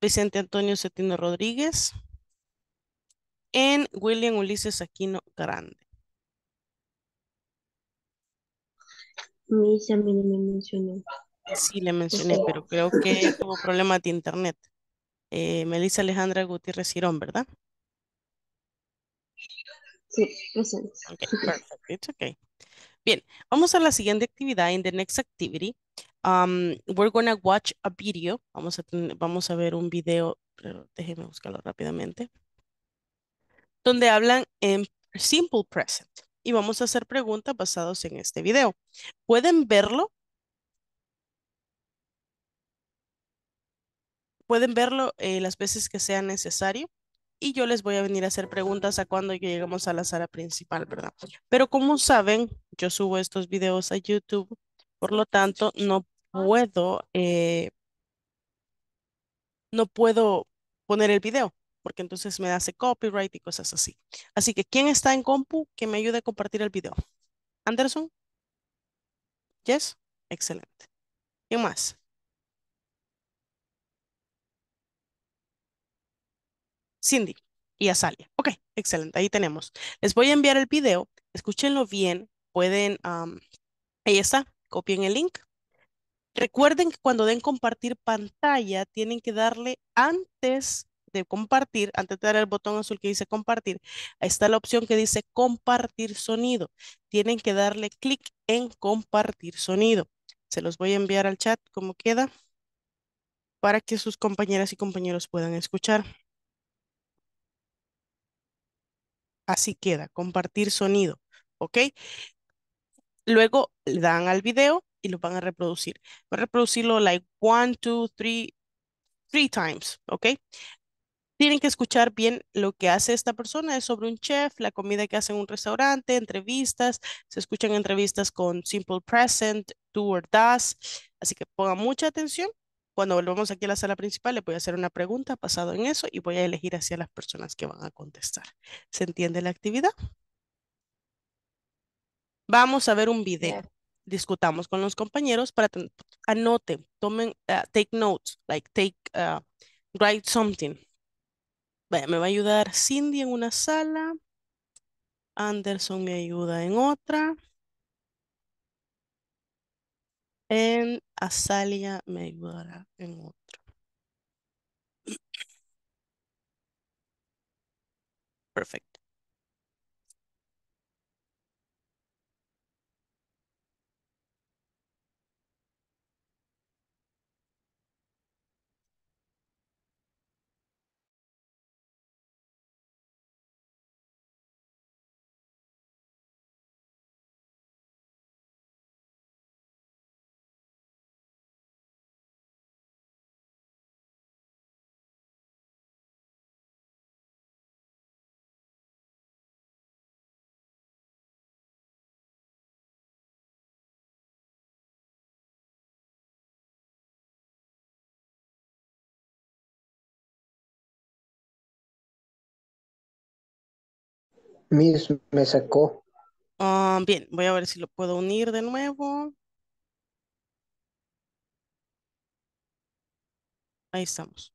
Vicente Antonio Cetino Rodríguez, en William Ulises Aquino Grande. Misa, a mí no me mencionó. Sí, le mencioné, sí, pero creo que tuvo problemas de internet. Eh, Melissa Alejandra Gutiérrez Girón, ¿verdad? Sí, presente. Okay, perfect. It's okay. Bien, vamos a la siguiente actividad. In the next activity, um, we're gonna watch a video. Vamos a, vamos a ver un video, pero déjeme buscarlo rápidamente. Donde hablan en simple present. Y vamos a hacer preguntas basadas en este video. ¿Pueden verlo? Pueden verlo eh, las veces que sea necesario. Y yo les voy a venir a hacer preguntas a cuando lleguemos a la sala principal, ¿verdad? Pero como saben, yo subo estos videos a YouTube. Por lo tanto, no puedo, eh, no puedo poner el video. Porque entonces me hace copyright y cosas así. Así que, ¿quién está en compu que me ayude a compartir el video? ¿Anderson? ¿Yes? Excelente. ¿Quién más? Cindy y Azalia. Ok, excelente, ahí tenemos. Les voy a enviar el video, escúchenlo bien, pueden, um, ahí está, copien el link. Recuerden que cuando den compartir pantalla, tienen que darle antes de compartir, antes de dar el botón azul que dice compartir, ahí está la opción que dice compartir sonido. Tienen que darle clic en compartir sonido. Se los voy a enviar al chat como queda, para que sus compañeras y compañeros puedan escuchar. Así queda, compartir sonido, ¿ok? Luego le dan al video y lo van a reproducir. Van a reproducirlo like one, two, three, three times, ¿ok? Tienen que escuchar bien lo que hace esta persona. Es sobre un chef, la comida que hace en un restaurante, entrevistas. Se escuchan entrevistas con simple present, do or does. Así que pongan mucha atención. Cuando volvamos aquí a la sala principal, les voy a hacer una pregunta basada en eso y voy a elegir hacia las personas que van a contestar. ¿Se entiende la actividad? Vamos a ver un video. Discutamos con los compañeros para anoten, tomen, uh, take notes, like take, uh, write something. Vaya, me va a ayudar Cindy en una sala. Anderson me ayuda en otra. En Azalia me ayudará en otro. Perfecto. Miss, me sacó. Uh, bien, voy a ver si lo puedo unir de nuevo. Ahí estamos.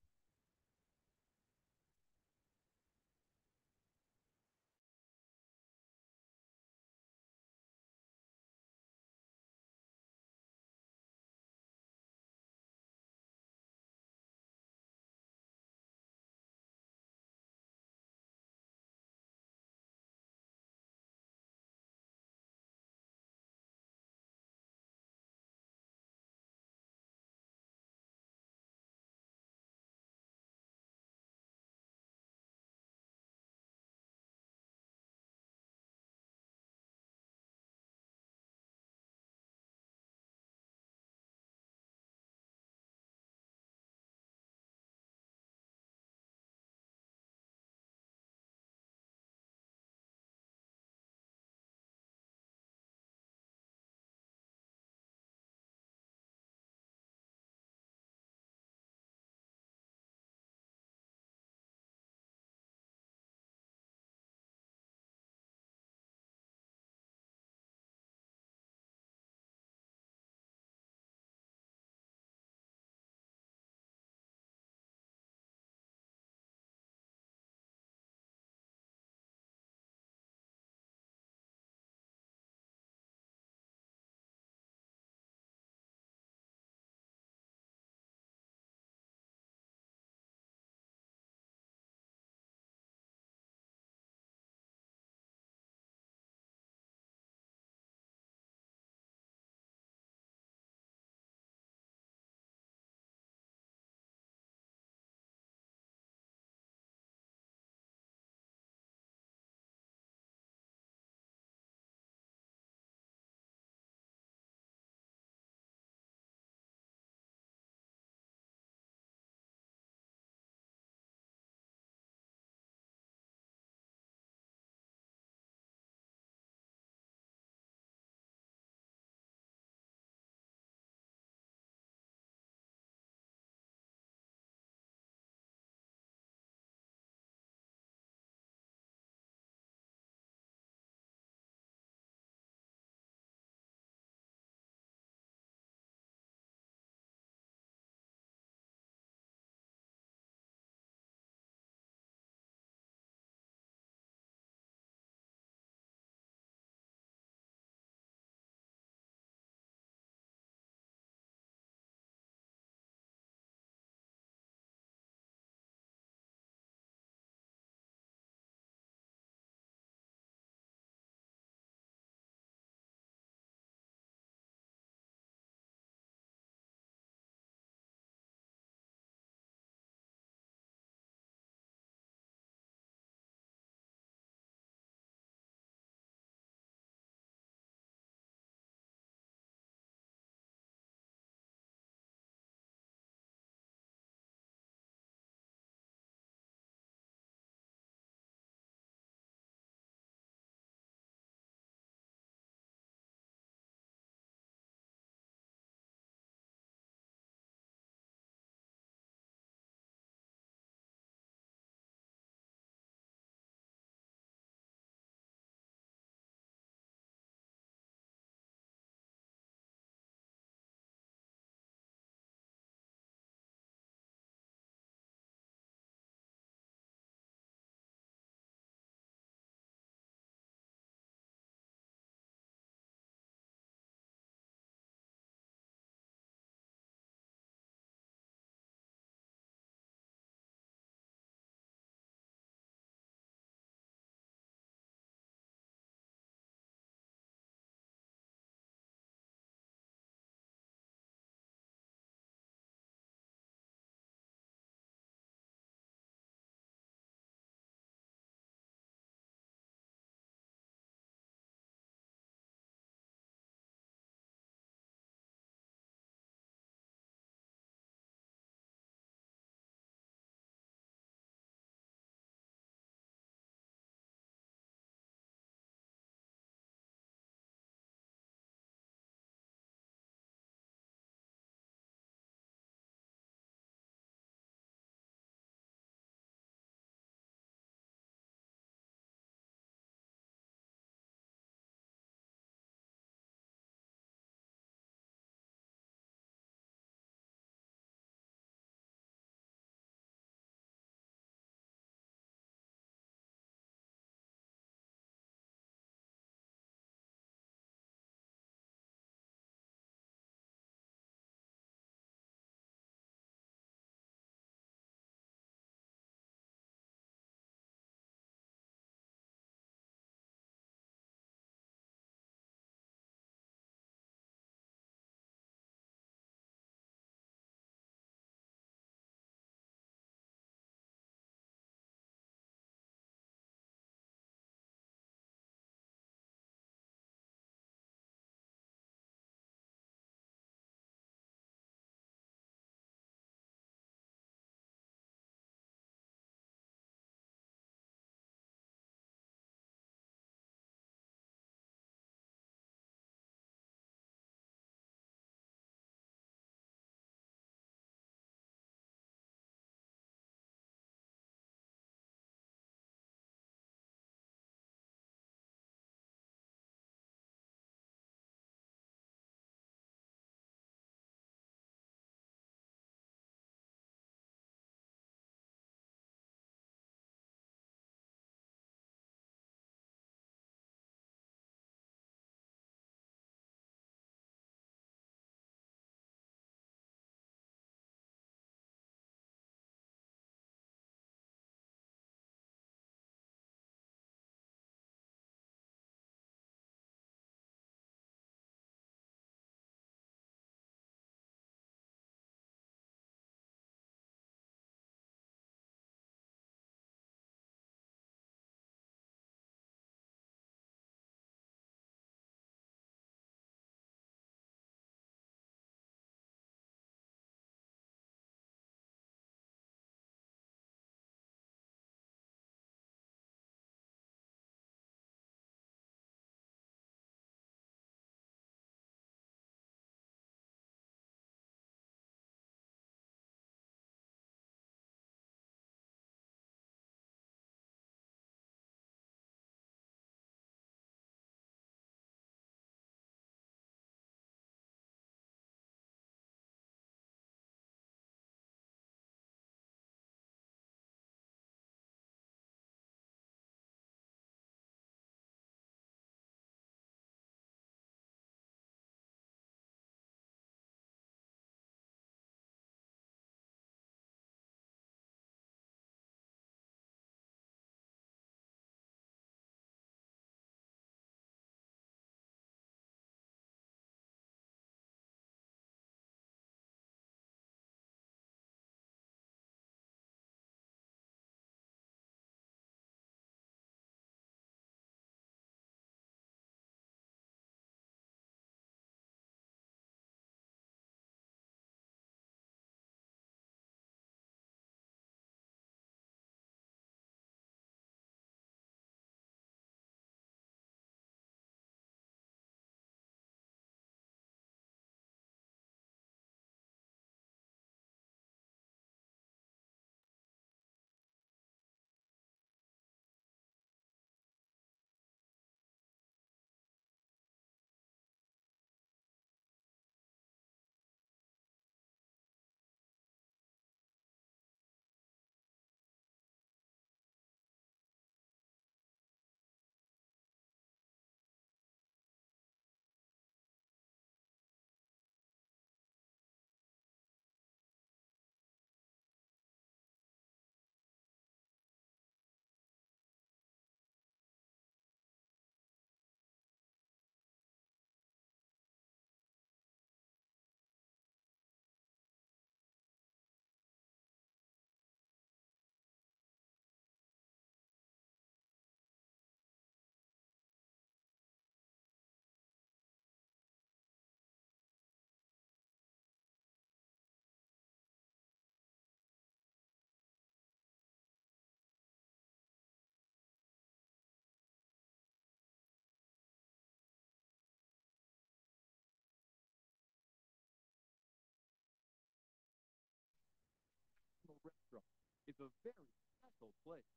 restaurant is a very special place.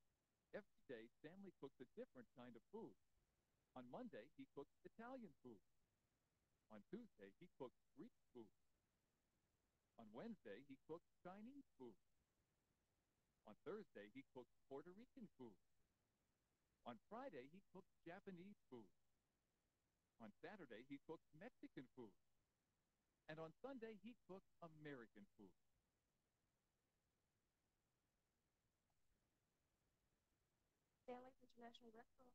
Every day, Stanley cooks a different kind of food. On Monday, he cooks Italian food. On Tuesday, he cooks Greek food. On Wednesday, he cooks Chinese food. On Thursday, he cooks Puerto Rican food. On Friday, he cooks Japanese food. On Saturday, he cooks Mexican food. And on Sunday, he cooks American food. Stanley's International Restaurant.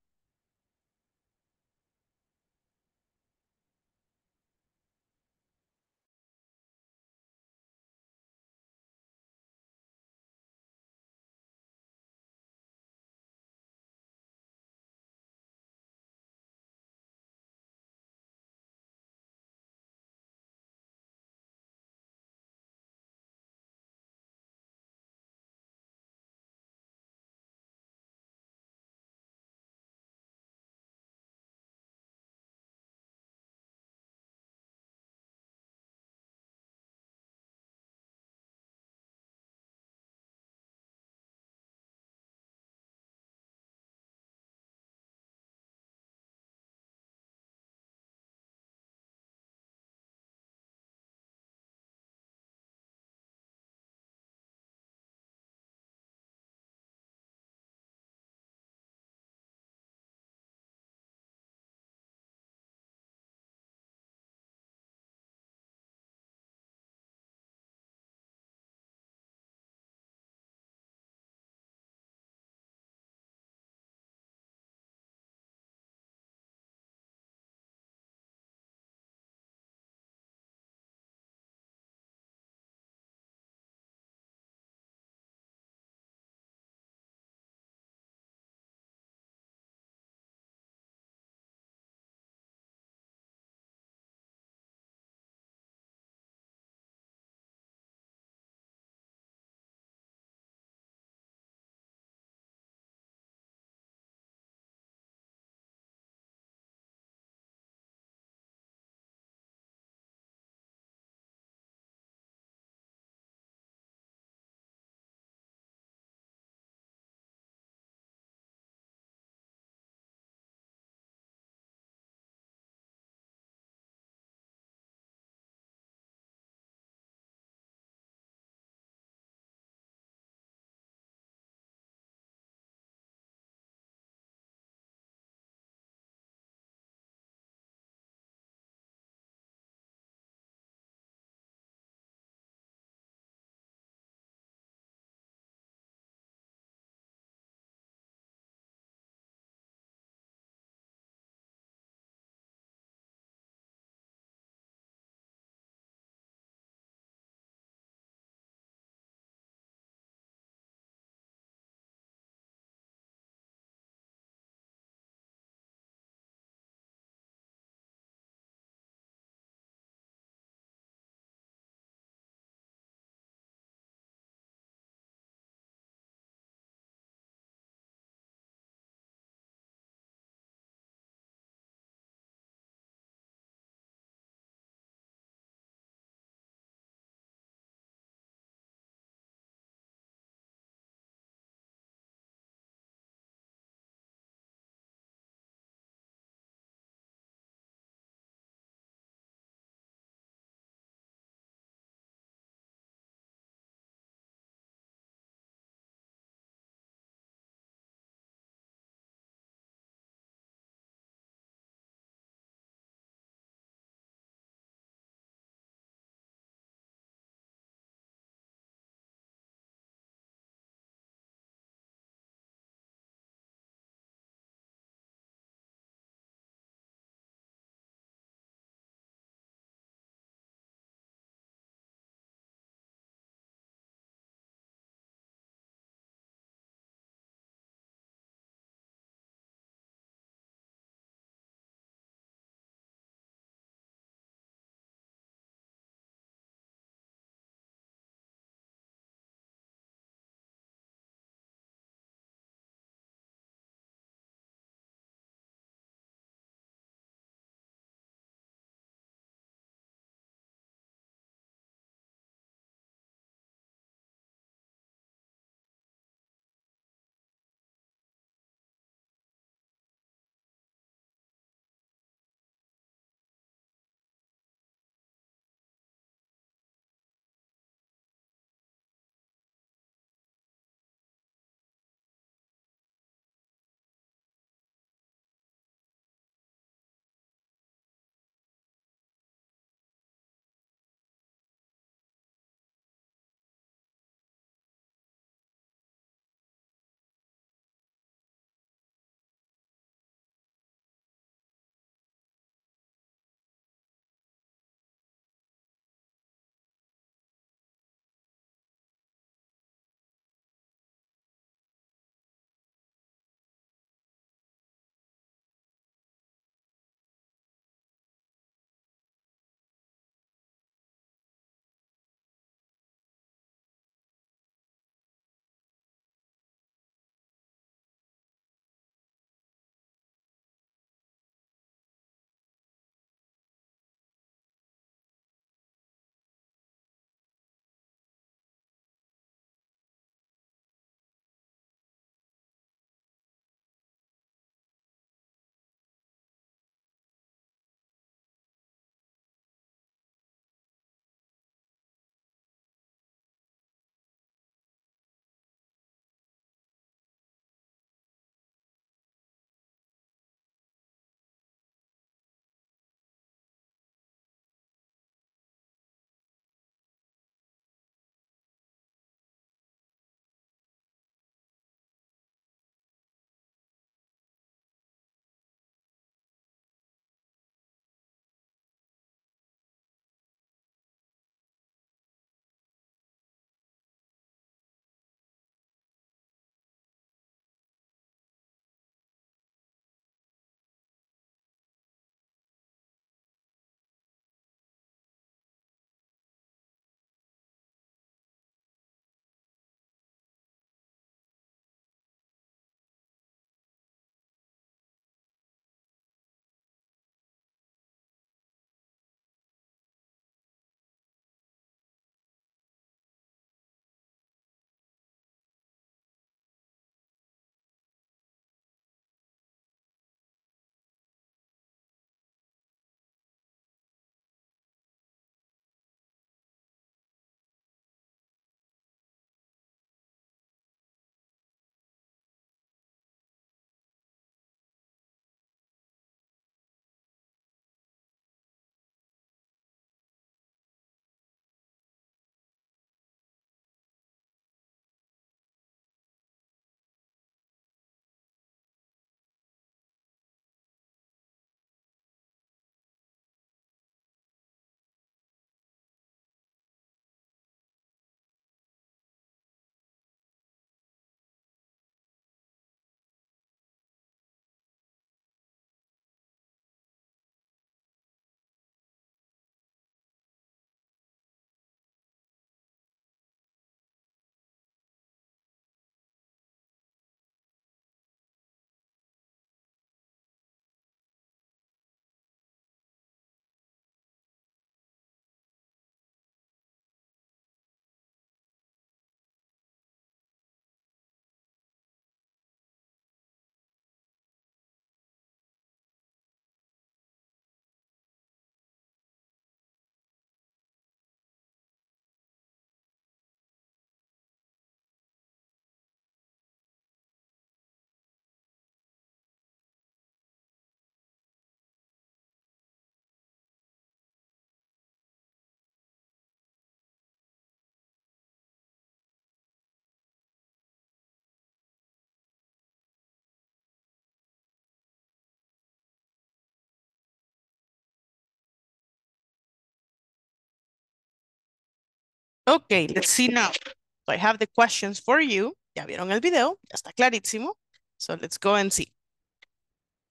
Okay, let's see now. So I have the questions for you. Ya vieron el video, ya está clarísimo. So let's go and see.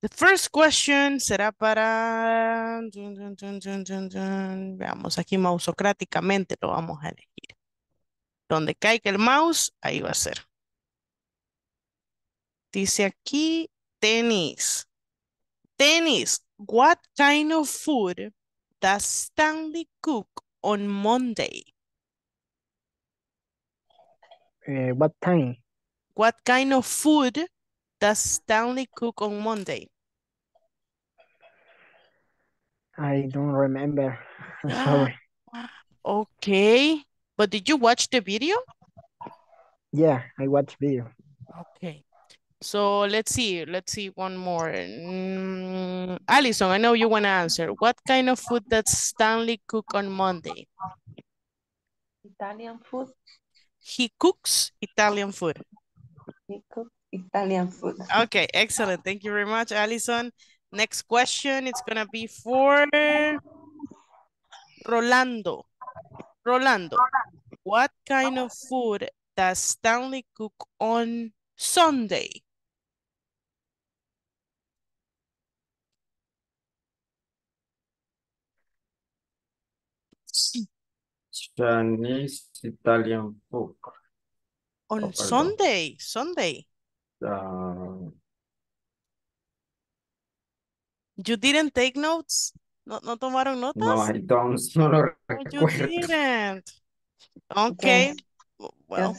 The first question será para... Dun, dun, dun, dun, dun, dun. Veamos, aquí mausocráticamente lo vamos a elegir. Donde caiga el mouse, ahí va a ser. Dice aquí, tenis. Tenis, what kind of food does Stanley cook on Monday? Uh, what time? What kind of food does Stanley cook on Monday? I don't remember. I'm sorry. Okay. But did you watch the video? Yeah, I watched video. Okay. So let's see. Let's see one more. Mm, Alison, I know you want to answer. What kind of food does Stanley cook on Monday? Italian food. He cooks Italian food. He cooks Italian food. Okay, excellent. Thank you very much, Alison. Next question, it's going to be for Rolando. Rolando, what kind of food does Stanley cook on Sunday? Chinese Italian food. On oh, Sunday, Sunday. Um, you didn't take notes? ¿No, no tomaron notas? No, I don't. No lo recuerdo. You didn't. Okay. Okay. Well,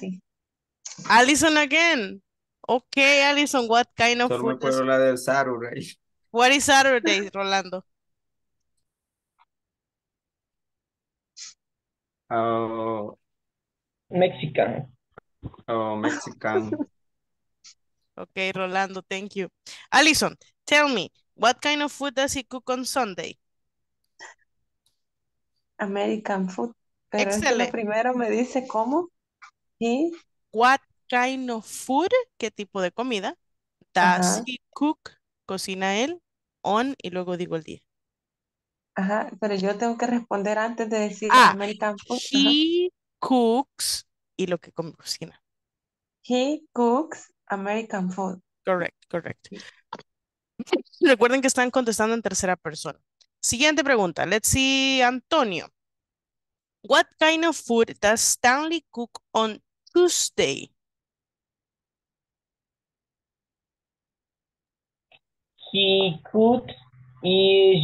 Alison again. Okay, Alison, what kind of Solo food? Is... La del Saturday. What is Saturday, Rolando? Oh, Mexican. Oh, Mexican. Okay, Rolando, thank you. Alison, tell me, what kind of food does he cook on Sunday? American food. Pero excelente. Es que primero me dice cómo y... What kind of food, qué tipo de comida, does uh-huh. he cook, cocina él, on, y luego digo el día. Ajá, pero yo tengo que responder antes de decir ah, American food. He Ajá. cooks y lo que cocina. He cooks American food. Correct, correct. Recuerden que están contestando en tercera persona. Siguiente pregunta. Let's see, Antonio. What kind of food does Stanley cook on Tuesday? He cooks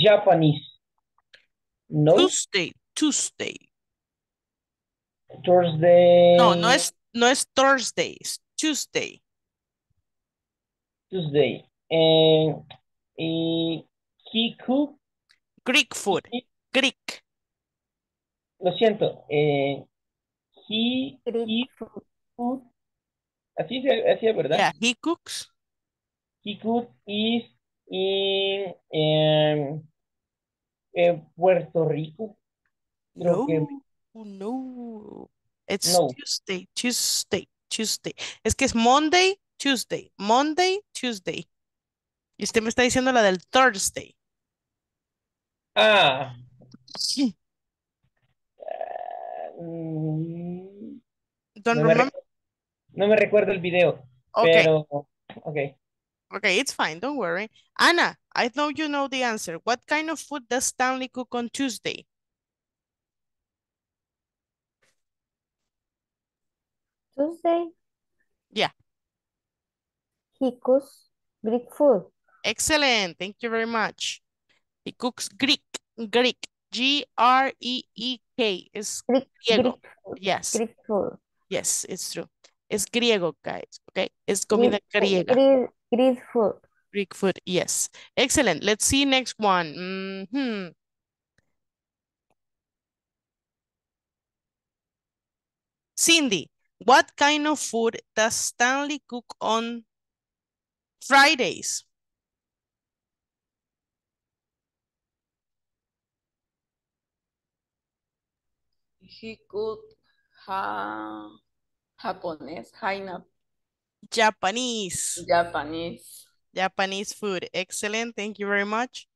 Japanese. No. Tuesday, Tuesday. Thursday. No, no es, no es Thursday, es Tuesday. Tuesday. Eh, eh, he cook. Greek food. He, Greek. Lo siento. Eh, he, he cook. Así es, así es, ¿verdad? Yeah, he cooks. He cook is in um, eh, Puerto Rico. Creo no. Que... No, it's no. Tuesday, Tuesday, Tuesday. Es que es Monday, Tuesday, Monday, Tuesday. Y usted me está diciendo la del Thursday. Ah. Sí. Uh, Don't no, remember? Me no me recuerdo el video. Okay. Pero, okay. Okay, it's fine. Don't worry. Ana, I know you know the answer. What kind of food does Stanley cook on Tuesday? Tuesday? Yeah. He cooks Greek food. Excellent. Thank you very much. He cooks Greek. Greek. G R E E K. It's Greek, griego. Greek, yes. Greek food. Yes, it's true. It's griego, guys. Okay? It's comida Greek, griega. Greek, Greek food. Greek food, yes. Excellent. Let's see next one. Mm-hmm. Cindy. What kind of food does Stanley cook on Fridays? He cooks ha Japanese, Haina. Japanese. Japanese. Japanese food. Excellent. Thank you very much.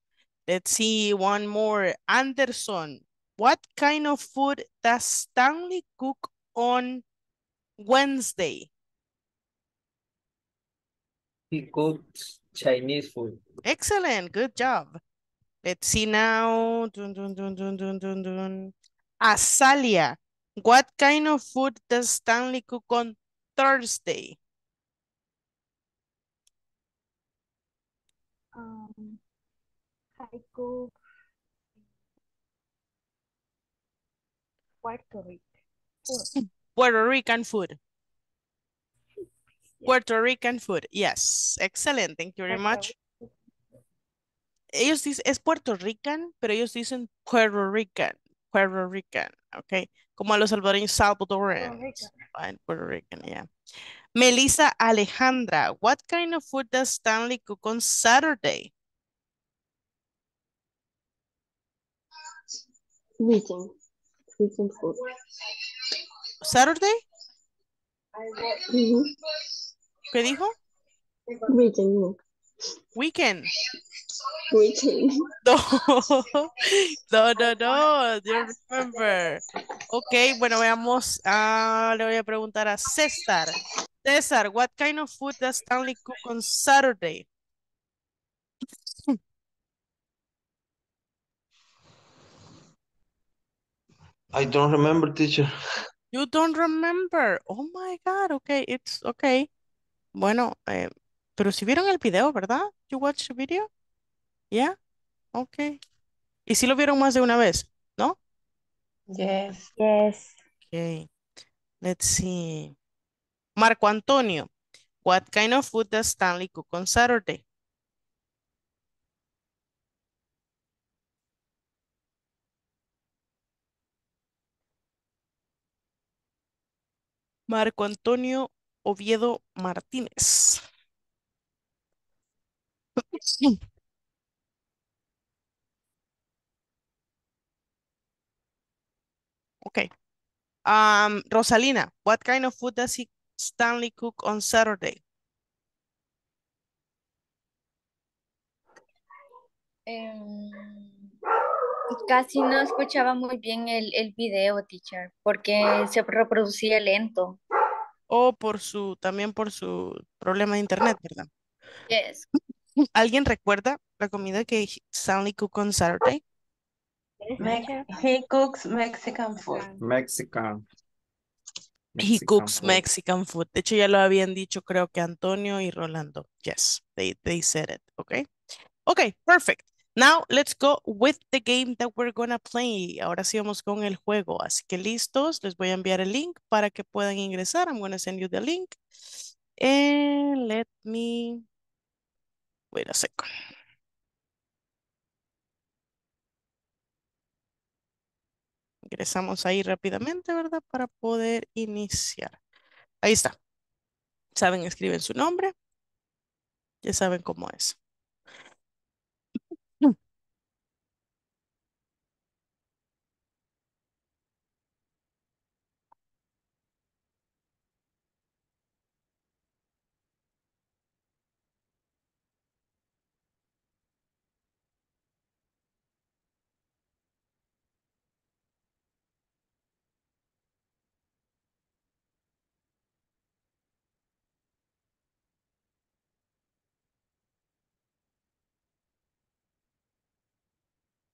Let's see one more. Anderson. What kind of food does Stanley cook on Wednesday? He cooks Chinese food. Excellent. Good job. Let's see now. Dun, dun, dun, dun, dun, dun, dun. Azalia, what kind of food does Stanley cook on Thursday? Um, I cook Puerto Rican food. Puerto Rican food. Yes. Puerto Rican food. Yes. Excellent. Thank you very much. Ellos dicen, es Puerto Rican, pero ellos dicen Puerto Rican. Puerto Rican, ok. Como a los salvadoreños, Salvadorian. Puerto, Puerto Rican, yeah. Melissa Alejandra, what kind of food does Stanley cook on Saturday? Weekend. Weekend food. Saturday? Mm-hmm. ¿Qué dijo? Weekend. Weekend. Weekend. No, no, no, no, you remember. Ok, bueno, veamos. Ah, le voy a preguntar a César. César, what kind of food does Stanley cook on Saturday? I don't remember, teacher. You don't remember. Oh my God, ok, it's ok. Bueno, eh, pero si vieron el video, ¿verdad? You watch the video? Yeah? Okay. ¿Y si lo vieron más de una vez? ¿No? Yes. Yes. Okay. Let's see. Marco Antonio, what kind of food does Stanley cook on Saturday? Marco Antonio Oviedo Martínez. Okay. Um, Rosalina, what kind of food does he, Stanley cook on Saturday? Um, casi no escuchaba muy bien el, el video, teacher, porque se reproducía lento. O por su, también por su problema de internet, ¿verdad? Yes. ¿Alguien recuerda la comida que Stanley cook on Saturday? Me he cooks Mexican food. Mexican. Mexican he cooks food. Mexican food. De hecho, ya lo habían dicho, creo que Antonio y Rolando. Yes, they, they said it. Okay. Okay, perfect. Now, let's go with the game that we're gonna play. Ahora sí vamos con el juego. Así que listos, les voy a enviar el link para que puedan ingresar. I'm gonna send you the link. And let me... Wait a second. Ingresamos ahí rápidamente, ¿verdad? Para poder iniciar. Ahí está. Saben, escriben su nombre. Ya saben cómo es.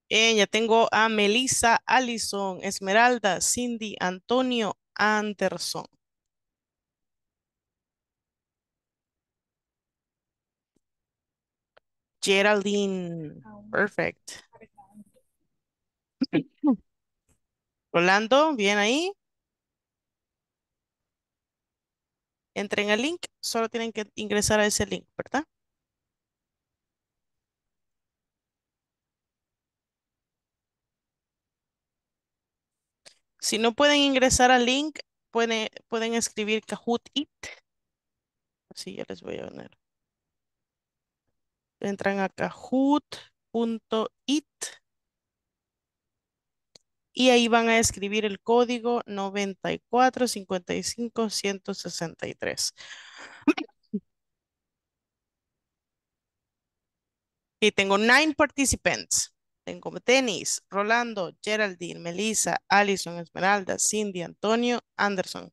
Bien, ya tengo a Melissa, Alison, Esmeralda, Cindy, Antonio, Anderson. Geraldine, perfect. Rolando, bien ahí. Entren al link, solo tienen que ingresar a ese link, ¿verdad? Si no pueden ingresar al link, pueden, pueden escribir Kahoot It. Así ya les voy a poner. Entran a kahoot punto it. Y ahí van a escribir el código nueve cuatro cinco cinco uno seis tres. Y tengo nine participants. Tengo Denis, Rolando, Geraldine, Melissa, Alison, Esmeralda, Cindy, Antonio, Anderson.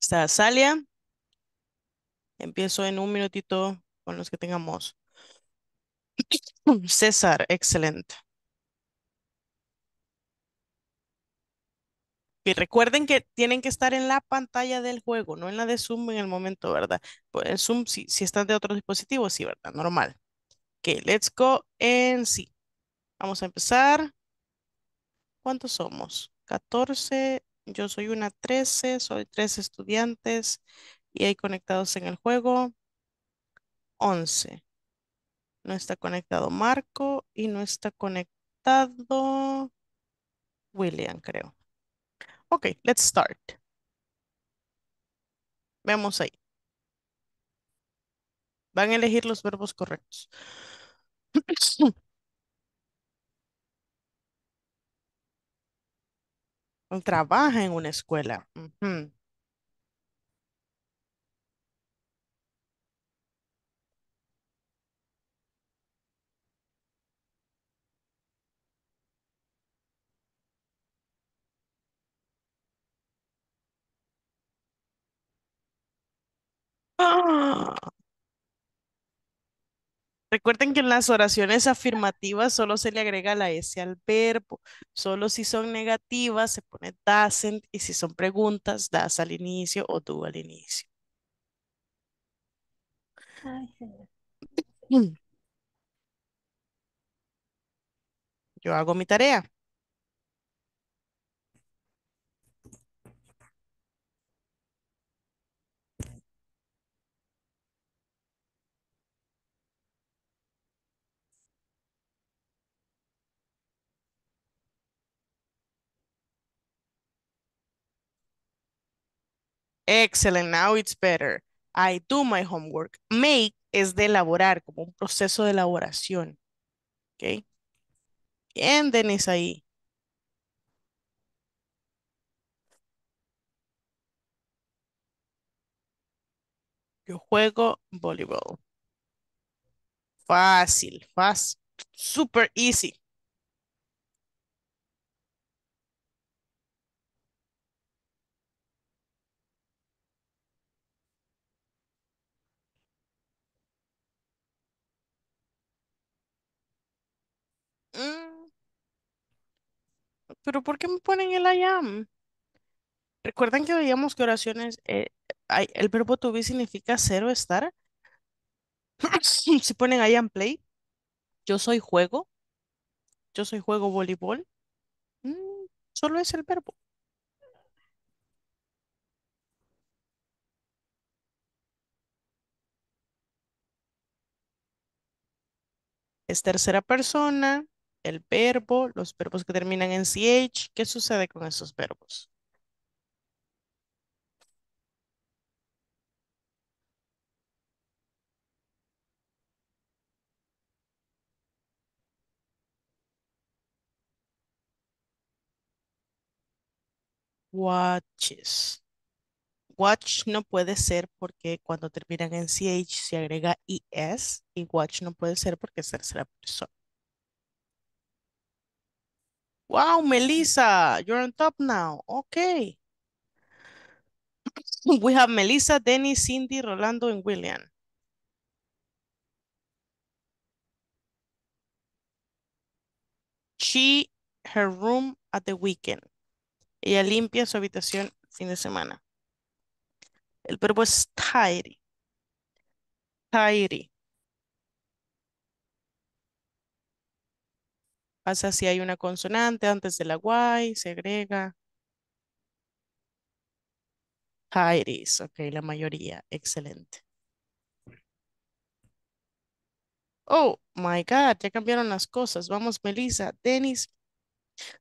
Está Azalia. Empiezo en un minutito con los que tengamos. César, excelente. Y recuerden que tienen que estar en la pantalla del juego, no en la de Zoom en el momento, ¿verdad? Pues en Zoom, si, si están de otros dispositivos, sí, ¿verdad? Normal. Ok, let's go en sí. Vamos a empezar. ¿Cuántos somos? catorce. Yo soy una trece. Soy trece estudiantes. Y hay conectados en el juego. once. No está conectado Marco. Y no está conectado William, creo. Ok, let's start. Veamos ahí. Van a elegir los verbos correctos. Trabaja en una escuela. Uh-huh. Ah. Recuerden que en las oraciones afirmativas solo se le agrega la S al verbo. Solo si son negativas se pone doesn't y si son preguntas, das al inicio o do al inicio. Ay, sí. Yo hago mi tarea. Excellent, now it's better. I do my homework. Make es de elaborar, como un proceso de elaboración. Ok. Bien, Denis ahí. Yo juego voleibol. Fácil, fácil. Super easy. Pero ¿por qué me ponen el I am? Recuerden que veíamos que oraciones eh, hay, el verbo to be significa ser o estar. Si ponen I am play, yo soy juego, yo soy juego voleibol, mm, solo es el verbo. Es tercera persona, el verbo, los verbos que terminan en ch. ¿Qué sucede con esos verbos? Watches. Watch no puede ser porque cuando terminan en ch se agrega es y watch no puede ser porque es tercera persona. Wow, Melissa, you're on top now. Okay. We have Melissa, Denis, Cindy, Rolando, and William. She, her room at the weekend. Ella limpia su habitación el fin de semana. El verbo es tidy. Tidy. Pasa si hay una consonante antes de la Y, se agrega. Tidies, ok, la mayoría, excelente. Oh, my God, ya cambiaron las cosas. Vamos, Melissa, Denis,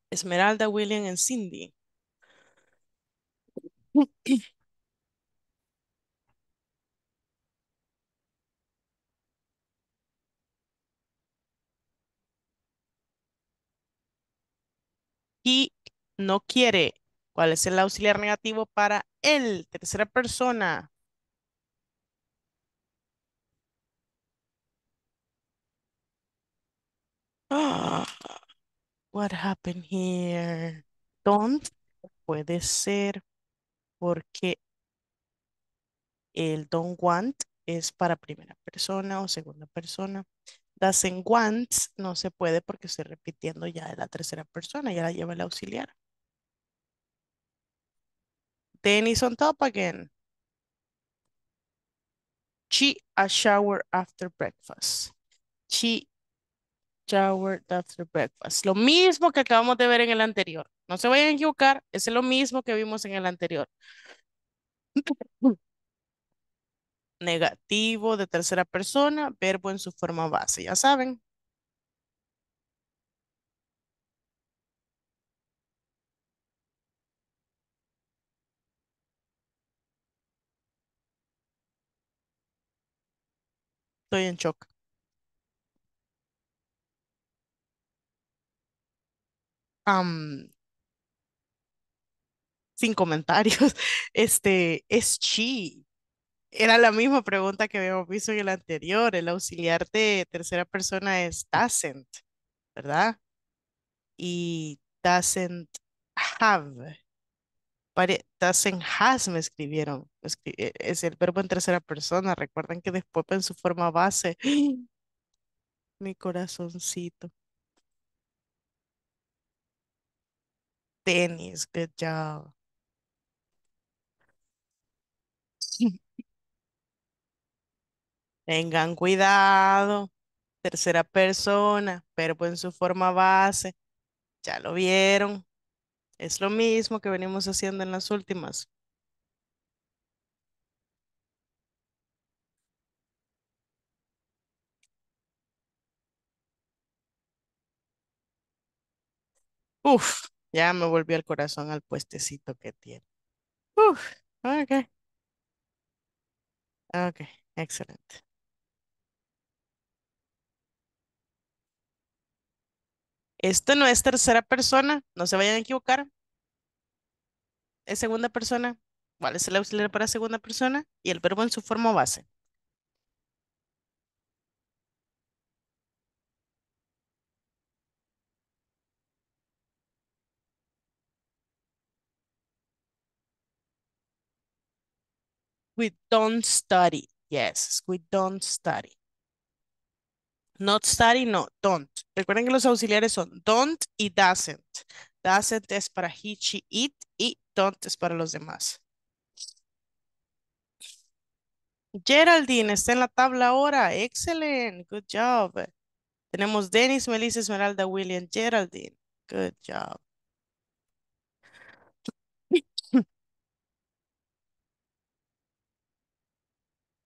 Esmeralda, William y Cindy. Y no quiere. ¿Cuál es el auxiliar negativo para él? Tercera persona. Ah, what happened here? Don't puede ser porque el don't want es para primera persona o segunda persona. Doesn't want no se puede porque estoy repitiendo ya de la tercera persona, ya la lleva el auxiliar. Dennis on top again. She a shower after breakfast. She showered after breakfast. Lo mismo que acabamos de ver en el anterior. No se vayan a equivocar, es lo mismo que vimos en el anterior. Negativo de tercera persona, verbo en su forma base, ya saben. Estoy en shock. Um, sin comentarios. Este, es she. Era la misma pregunta que habíamos visto en el anterior. El auxiliar de tercera persona es doesn't, ¿verdad? Y doesn't have. But it doesn't has me escribieron. Es el verbo en tercera persona. Recuerden que después en su forma base. Mi corazoncito. Dennis, good job. Tengan cuidado. Tercera persona, verbo en su forma base. Ya lo vieron. Es lo mismo que venimos haciendo en las últimas. Uf, ya me volvió el corazón al puestecito que tiene. Uf, ok. Ok, excelente. Esto no es tercera persona, no se vayan a equivocar. Es segunda persona. ¿Cuál es el auxiliar para segunda persona? Y el verbo en su forma base. We don't study. Yes, we don't study. Not study, no, don't. Recuerden que los auxiliares son don't y doesn't. Doesn't es para he, she, it, y don't es para los demás. Geraldine, está en la tabla ahora. Excellent, good job. Tenemos Dennis, Melissa, Esmeralda, William, Geraldine. Good job.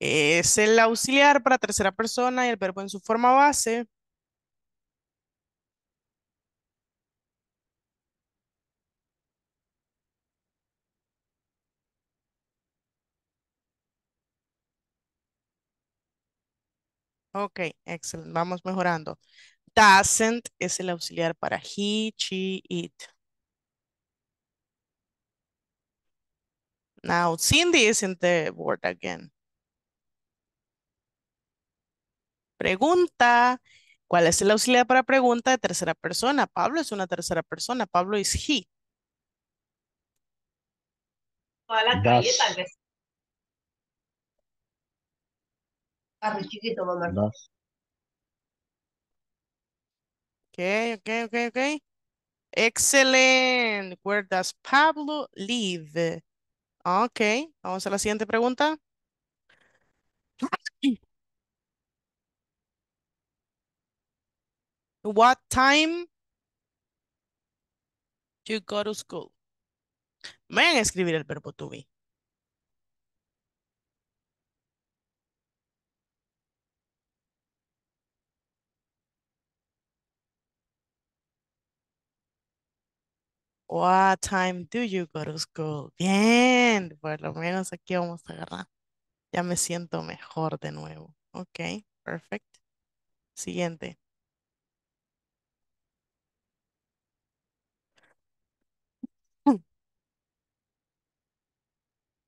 Es el auxiliar para tercera persona y el verbo en su forma base. Ok, excelente. Vamos mejorando. Doesn't es el auxiliar para he, she, it. Now, Cindy is in the board again. Pregunta, ¿cuál es el auxiliar para pregunta de tercera persona? Pablo es una tercera persona, Pablo es he. Toda la calle, tal vez. Arre chiquito, mamá. Does. Ok, ok, ok, ok. Excellent. Where does Pablo live? Ok, vamos a la siguiente pregunta. What time you go to school? Vayan a escribir el verbo to be. What time do you go to school? Bien, por lo menos aquí vamos a agarrar. Ya me siento mejor de nuevo. Ok, perfect. Siguiente.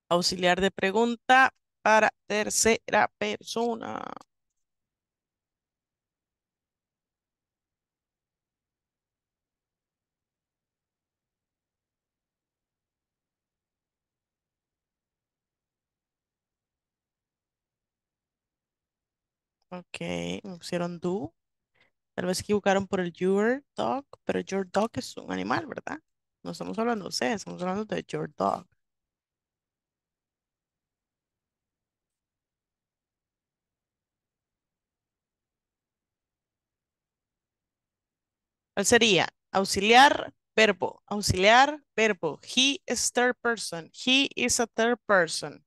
Auxiliar de pregunta para tercera persona. Ok, me pusieron do. Tal vez se equivocaron por el your dog, pero your dog es un animal, ¿verdad? No estamos hablando de usted, estamos hablando de your dog. ¿Cuál sería? Auxiliar, verbo. Auxiliar, verbo. He is third person. He is a third person.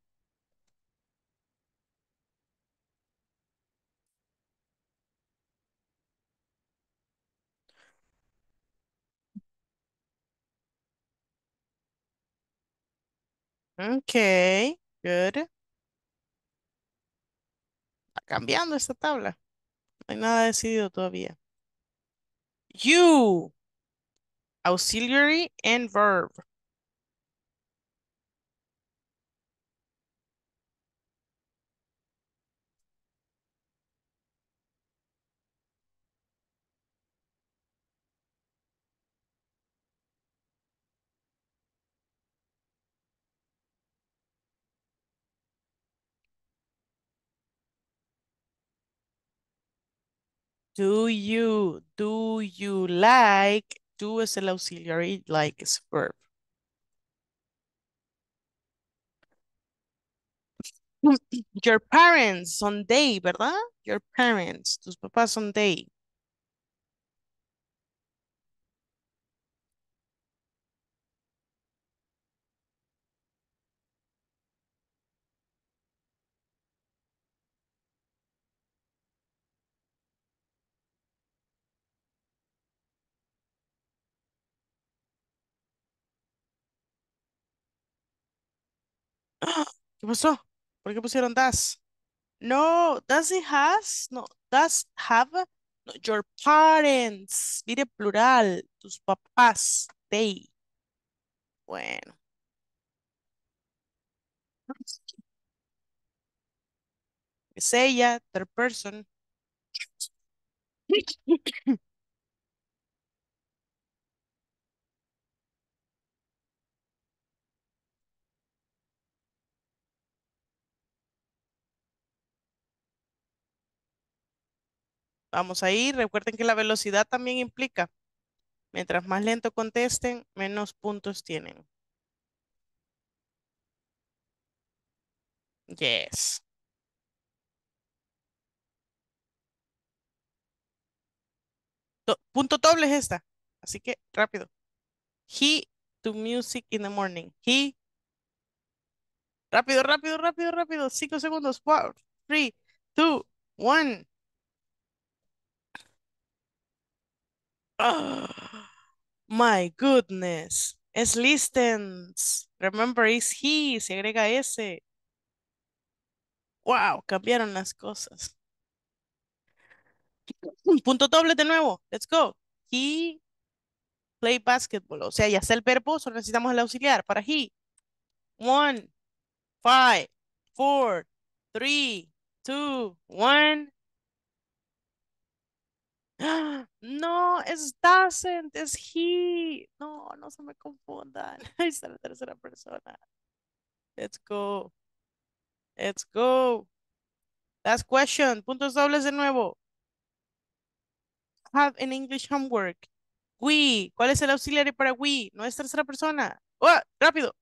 Okay, good. Está cambiando esta tabla. No hay nada decidido todavía. You, auxiliary and verb. Do you, do you like, do es el auxiliary, like es verb. Your parents son they, ¿verdad? Your parents, tus papás son they. ¿Qué pasó? ¿Por qué pusieron das? No, does it has, no, does have, no, your parents, mire plural, tus papás, they. Bueno. Es ella, third person. Vamos ahí. Recuerden que la velocidad también implica. Mientras más lento contesten, menos puntos tienen. Yes. Do- punto doble es esta. Así que rápido. He to music in the morning. He. Rápido, rápido, rápido, rápido. Cinco segundos. Four, three, two, one. Oh, my goodness. Es listens. Remember, it's he. Se agrega ese. Wow, cambiaron las cosas. Punto doble de nuevo. Let's go. He play basketball. O sea, ya está el verbo, solo necesitamos el auxiliar para he. One, five, four, three, two, one. No, es doesn't, es he. No, no se me confundan. Ahí está la tercera persona. Let's go. Let's go. Last question. Puntos dobles de nuevo. Have an English homework. We. ¿Cuál es el auxiliar para we? No es tercera persona. ¡Oh! ¡Rápido!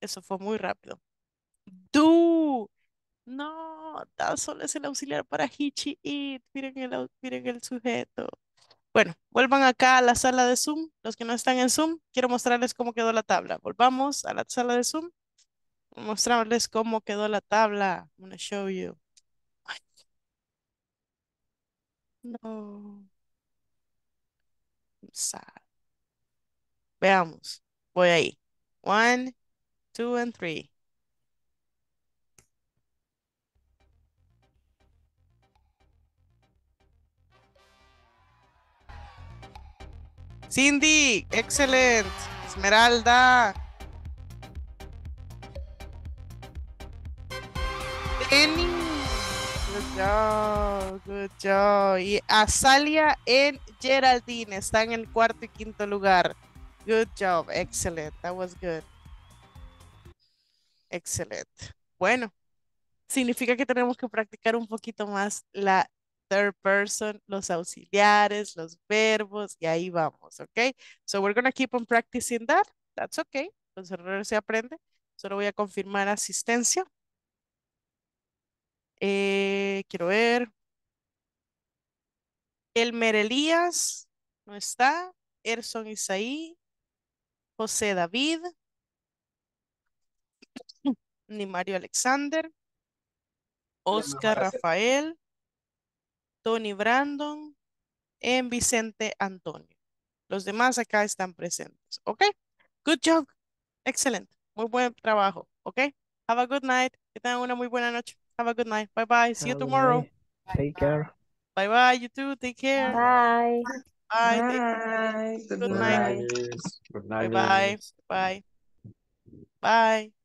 Eso fue muy rápido. Do. No, da solo es el auxiliar para he, she, it. Miren el, miren el sujeto. Bueno, vuelvan acá a la sala de Zoom. Los que no están en Zoom, quiero mostrarles cómo quedó la tabla. Volvamos a la sala de Zoom. Mostrarles cómo quedó la tabla. I'm gonna show you. Ay. No. I'm sad. Veamos. Voy ahí. One, two, and three. Cindy, excelente. Esmeralda. Denis. Good job, good job. Y Azalia and Geraldine están en cuarto y quinto lugar. Good job, excellent. That was good. Excelente. Bueno, significa que tenemos que practicar un poquito más la third person, los auxiliares, los verbos, y ahí vamos, ¿ok? So we're going to keep on practicing that. That's okay. Con errores se aprende. Solo voy a confirmar asistencia. Eh, quiero ver. Elmer Elías no está. Elson Isaí. José David. Ni Mario Alexander. Oscar Rafael. Tony Brandon, en Vicente Antonio. Los demás acá están presentes. Ok. Good job. Excelente. Muy buen trabajo. Ok. Have a good night. Que tengan una muy buena noche. Have a good night. Bye bye. See you tomorrow. Take care. Bye bye. You too. Take care. Bye. Bye. Bye. Good night. Good night. Bye bye. Bye. Bye.